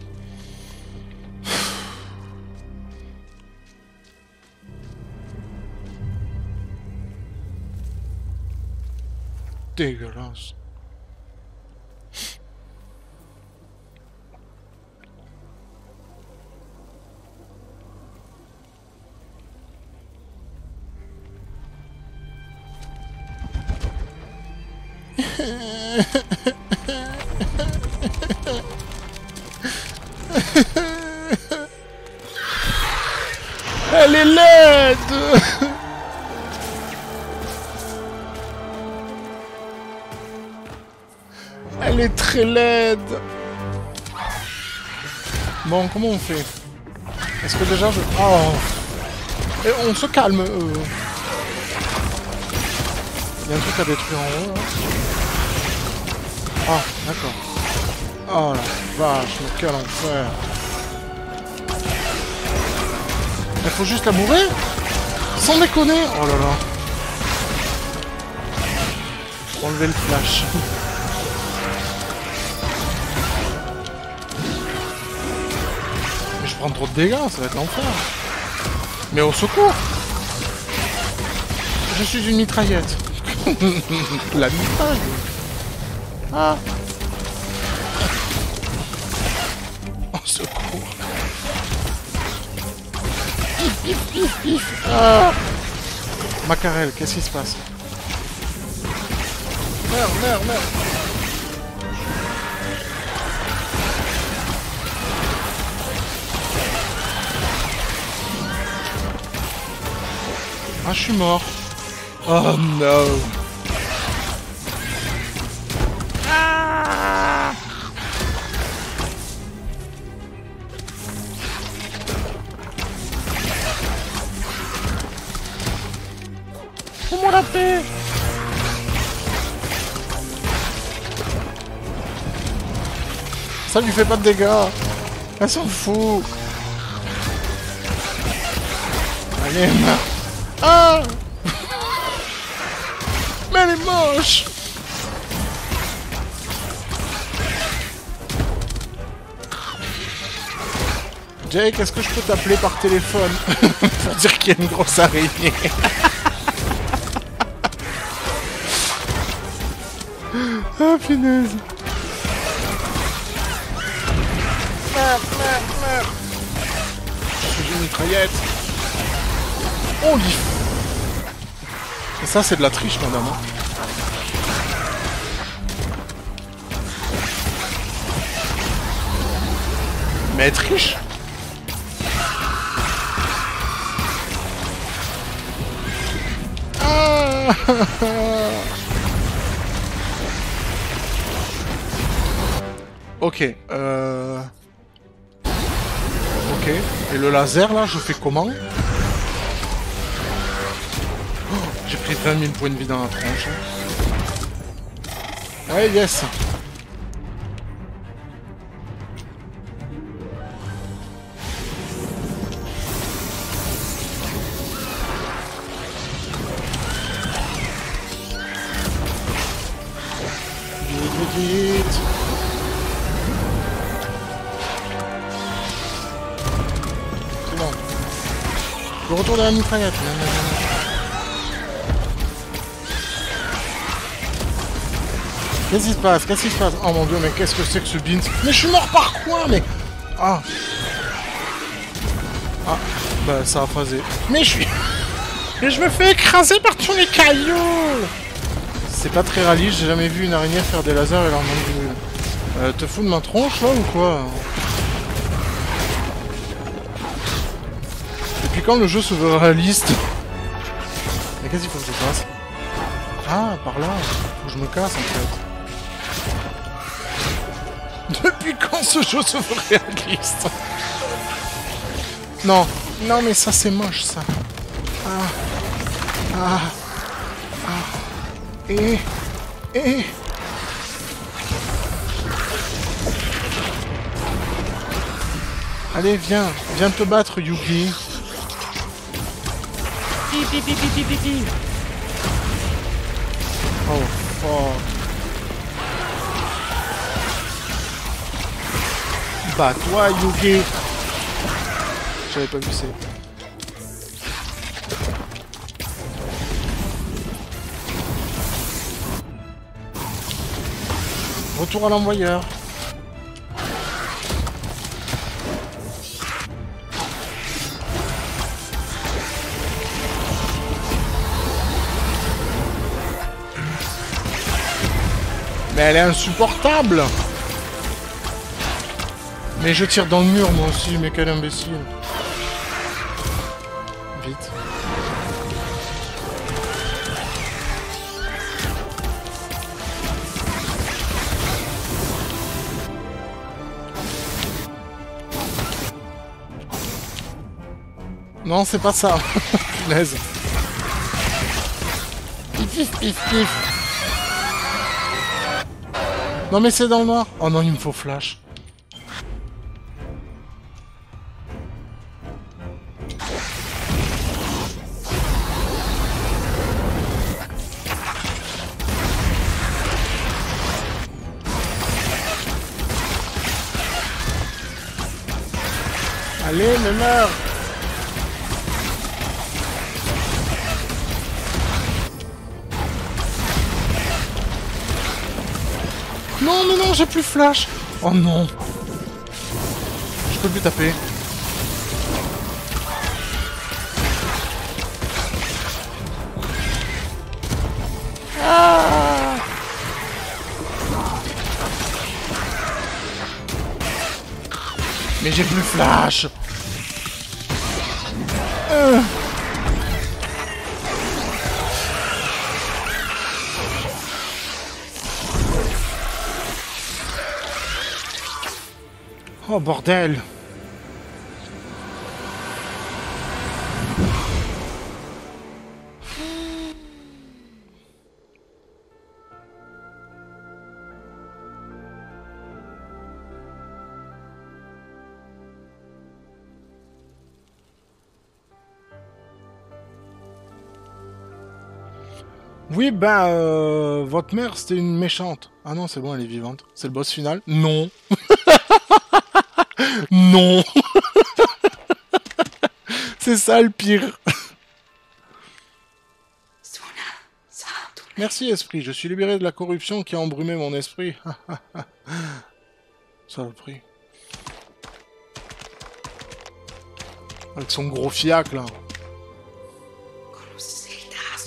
Dégueulasse. Elle est laide. Elle est très laide. Bon, comment on fait? Est-ce que déjà je... Oh. Et on se calme. euh. Il y a un truc à détruire en haut, hein. Ah, d'accord. Oh la vache, mais quel enfer. Il faut juste la mourir. Sans déconner. Oh là là. Enlever le flash. Mais je prends trop de dégâts, ça va être l'enfer. Mais au secours. Je suis une mitraillette. La mitraille. Ah. Oh, secours. Ah. Macarel, qu'est-ce qui se passe? Merde, merde, merde. Ah, je suis mort. Oh non. Ça lui fait pas de dégâts. Elle s'en fout. Elle est morte. Ah. Mais elle est moche. Jake, est-ce que je peux t'appeler par téléphone pour dire qu'il y a une grosse araignée? Ah, punaise. Merde, merde, merde. Je suis une mitraillette. Oh, l'if. Et ça, c'est de la triche, madame. Mais elle triche. Ah. Ok, euh... ok, et le laser là, je fais comment? Oh, j'ai pris vingt mille points de vie dans la tronche. Allez, yes. Le retour de la mitraillette. Qu'est-ce qui se passe? Qu'est-ce qui se passe? Oh mon dieu, mais qu'est-ce que c'est que ce Beans? Mais je suis mort par quoi? Mais... Ah. Ah, bah ça a phasé. Mais je suis... Et je me fais écraser par tous les cailloux. C'est pas très réaliste, j'ai jamais vu une araignée faire des lasers et leur manque de... Euh, te fous de ma tronche là ou quoi? Depuis quand le jeu se veut réaliste? Mais qu'est-ce qu'il faut que je fasse? Ah, par là, faut que je me casse en fait. Depuis quand ce jeu se veut réaliste? Non, non mais ça c'est moche ça. Ah, ah, ah, et, et... Allez, viens, viens te battre, Yugi. Oh, oh. Bats-toi, Yugi. J'avais pas vu ça. Retour à l'envoyeur. Mais elle est insupportable. Mais je tire dans le mur moi aussi, mais quel imbécile. Vite. Non, c'est pas ça. Punaise. Pif, pif, pif. Non, mais c'est dans le noir. Oh non, il me faut flash. Allez, ne meurs. Non, mais non, j'ai plus flash. Oh non. Je peux plus taper. Ah. Mais j'ai plus flash. Euh. Oh bordel! Oui, bah, euh, votre mère, c'était une méchante. Ah non, c'est bon, elle est vivante. C'est le boss final? Non! Non. C'est ça le pire. Merci esprit, je suis libéré de la corruption qui a embrumé mon esprit. Ça le prix. Avec son gros fiac là.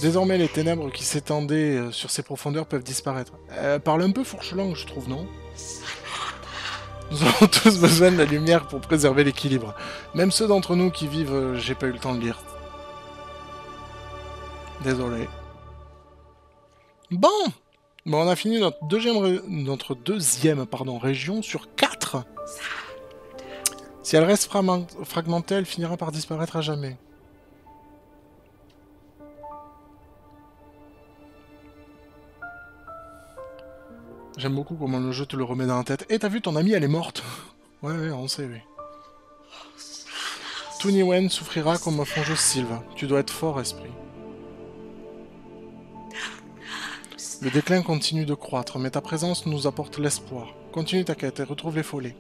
Désormais les ténèbres qui s'étendaient sur ces profondeurs peuvent disparaître. Euh, parle un peu fourche-langue je trouve, non? Nous avons tous besoin de la lumière pour préserver l'équilibre. Même ceux d'entre nous qui vivent, euh, j'ai pas eu le temps de lire. Désolé. Bon, bon, on a fini notre deuxième, notre deuxième pardon, région sur quatre. Si elle reste fragmentée, elle finira par disparaître à jamais. J'aime beaucoup comment le jeu te le remet dans la tête. Et t'as vu, ton amie, elle est morte. Ouais, ouais, on sait, oui. Tout Niwen souffrira comme un Fongesilve. Tu dois être fort, esprit. Le déclin continue de croître, mais ta présence nous apporte l'espoir. Continue ta quête et retrouve les follets.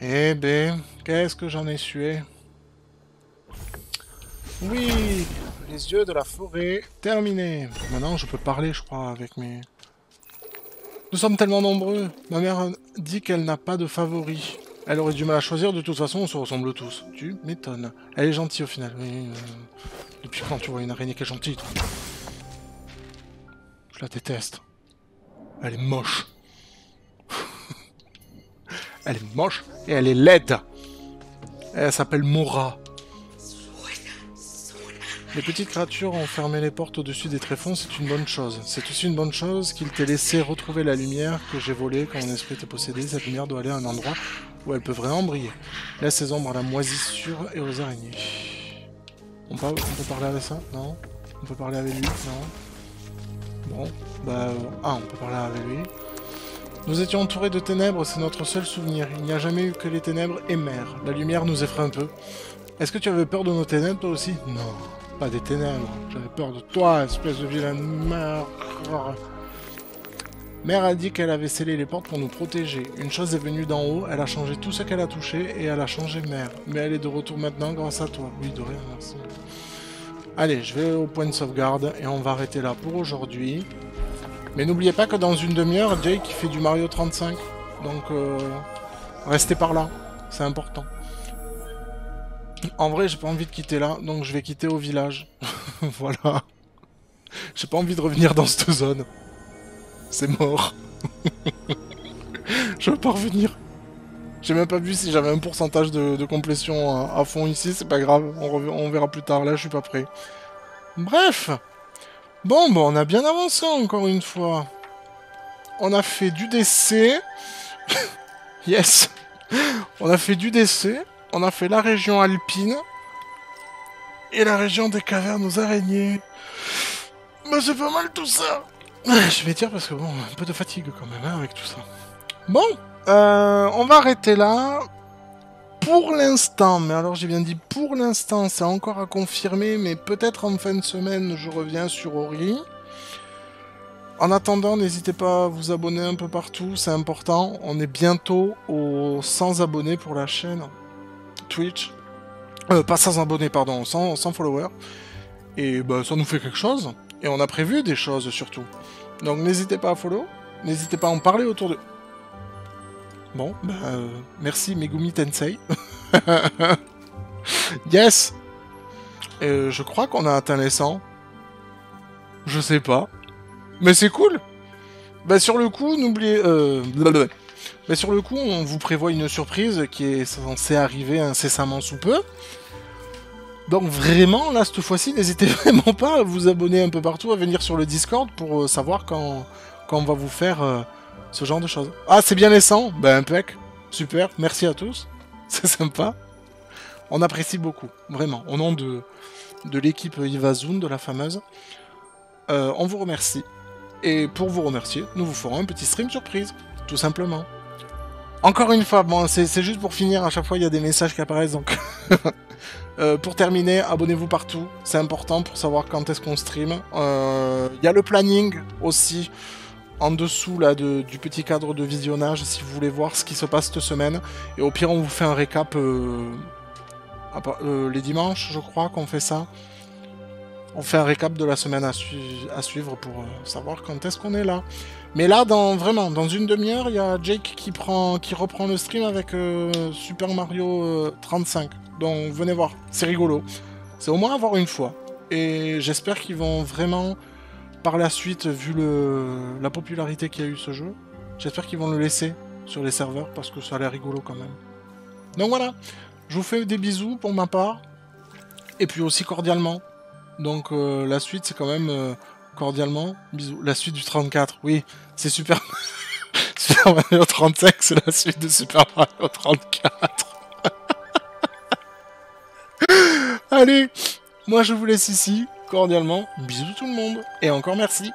Eh ben, Qu'est-ce que j'en ai sué? Oui, les yeux de la forêt, terminé. Maintenant, je peux parler, je crois, avec mes... Nous sommes tellement nombreux. Ma mère dit qu'elle n'a pas de favori. Elle aurait du mal à choisir, de toute façon, on se ressemble tous. Tu m'étonnes. Elle est gentille, au final. Mais, euh, depuis quand tu vois une araignée qui est gentille, toi? Je la déteste. Elle est moche. Elle est moche et elle est laide. Elle s'appelle Mora. Les petites créatures ont fermé les portes au-dessus des tréfonds, c'est une bonne chose. C'est aussi une bonne chose qu'il t'ait laissé retrouver la lumière que j'ai volée quand mon esprit était possédé. Cette lumière doit aller à un endroit où elle peut vraiment briller. Laisse ses ombres à la moisissure et aux araignées. On peut, on peut parler avec ça? Non. On peut parler avec lui? Non. Bon. Bah... Ah, on peut parler avec lui. Nous étions entourés de ténèbres, c'est notre seul souvenir. Il n'y a jamais eu que les ténèbres aimèrent. La lumière nous effraie un peu. Est-ce que tu avais peur de nos ténèbres, toi aussi? Non. Pas des ténèbres, j'avais peur de toi, espèce de vilaine mère. Mère a dit qu'elle avait scellé les portes pour nous protéger. Une chose est venue d'en haut, elle a changé tout ce qu'elle a touché et elle a changé mère. Mais elle est de retour maintenant grâce à toi. Oui, de rien, merci. Allez, je vais au point de sauvegarde et on va arrêter là pour aujourd'hui. Mais n'oubliez pas que dans une demi-heure, Jake fait du Mario trente-cinq. Donc, euh, restez par là, c'est important. En vrai, j'ai pas envie de quitter là, donc je vais quitter au village. Voilà. J'ai pas envie de revenir dans cette zone. C'est mort. Je veux pas revenir. J'ai même pas vu si j'avais un pourcentage de, de complétion à, à fond ici, c'est pas grave. On, on verra plus tard, là je suis pas prêt. Bref. Bon, bon, on a bien avancé encore une fois. On a fait du D C. Yes. On a fait du D C. On a fait la région alpine et la région des cavernes aux araignées. Mais c'est pas mal tout ça. Je vais dire parce que bon, un peu de fatigue quand même hein, avec tout ça. Bon, euh, on va arrêter là. Pour l'instant, mais alors j'ai bien dit pour l'instant, c'est encore à confirmer, mais peut-être en fin de semaine je reviens sur Ori. En attendant, n'hésitez pas à vous abonner un peu partout, c'est important. On est bientôt aux cent abonnés pour la chaîne. Twitch, euh, pas sans abonnés, pardon, sans, sans followers, et bah, ça nous fait quelque chose, et on a prévu des choses surtout, donc n'hésitez pas à follow, n'hésitez pas à en parler autour de... Bon, bah, euh, merci Megumi Tensei. Yes. euh, Je crois qu'on a atteint les cent, je sais pas, mais c'est cool. Bah sur le coup, n'oubliez... Euh... Mais sur le coup, on vous prévoit une surprise qui est censée arriver incessamment sous peu. Donc vraiment, là, cette fois-ci, n'hésitez vraiment pas à vous abonner un peu partout, à venir sur le Discord pour savoir quand, quand on va vous faire euh, ce genre de choses. Ah, c'est bien les cent. Ben, impec. Super. Merci à tous. C'est sympa. On apprécie beaucoup. Vraiment. Au nom de, de l'équipe Ivasound, de la fameuse, euh, on vous remercie. Et pour vous remercier, nous vous ferons un petit stream surprise. Tout simplement. Encore une fois, bon, c'est juste pour finir, à chaque fois il y a des messages qui apparaissent, donc... euh, pour terminer, abonnez-vous partout, c'est important pour savoir quand est-ce qu'on stream. Il euh, y a le planning aussi, en dessous là, de, du petit cadre de visionnage, si vous voulez voir ce qui se passe cette semaine. Et au pire, on vous fait un récap euh, à, euh, les dimanches, je crois qu'on fait ça. On fait un récap de la semaine à, su à suivre pour euh, savoir quand est-ce qu'on est là. Mais là, dans, vraiment, dans une demi-heure, il y a Jake qui, prend, qui reprend le stream avec euh, Super Mario euh, trente-cinq. Donc venez voir, c'est rigolo. C'est au moins à voir une fois. Et j'espère qu'ils vont vraiment, par la suite, vu le, la popularité qu'il y a eu ce jeu, j'espère qu'ils vont le laisser sur les serveurs parce que ça a l'air rigolo quand même. Donc voilà, je vous fais des bisous pour ma part. Et puis aussi cordialement. Donc euh, la suite, c'est quand même... Euh, cordialement, bisous. La suite du trente-quatre, oui, c'est Super... Super Mario trente-cinq, c'est la suite de Super Mario trente-quatre. Allez, moi je vous laisse ici, cordialement, bisous tout le monde, et encore merci.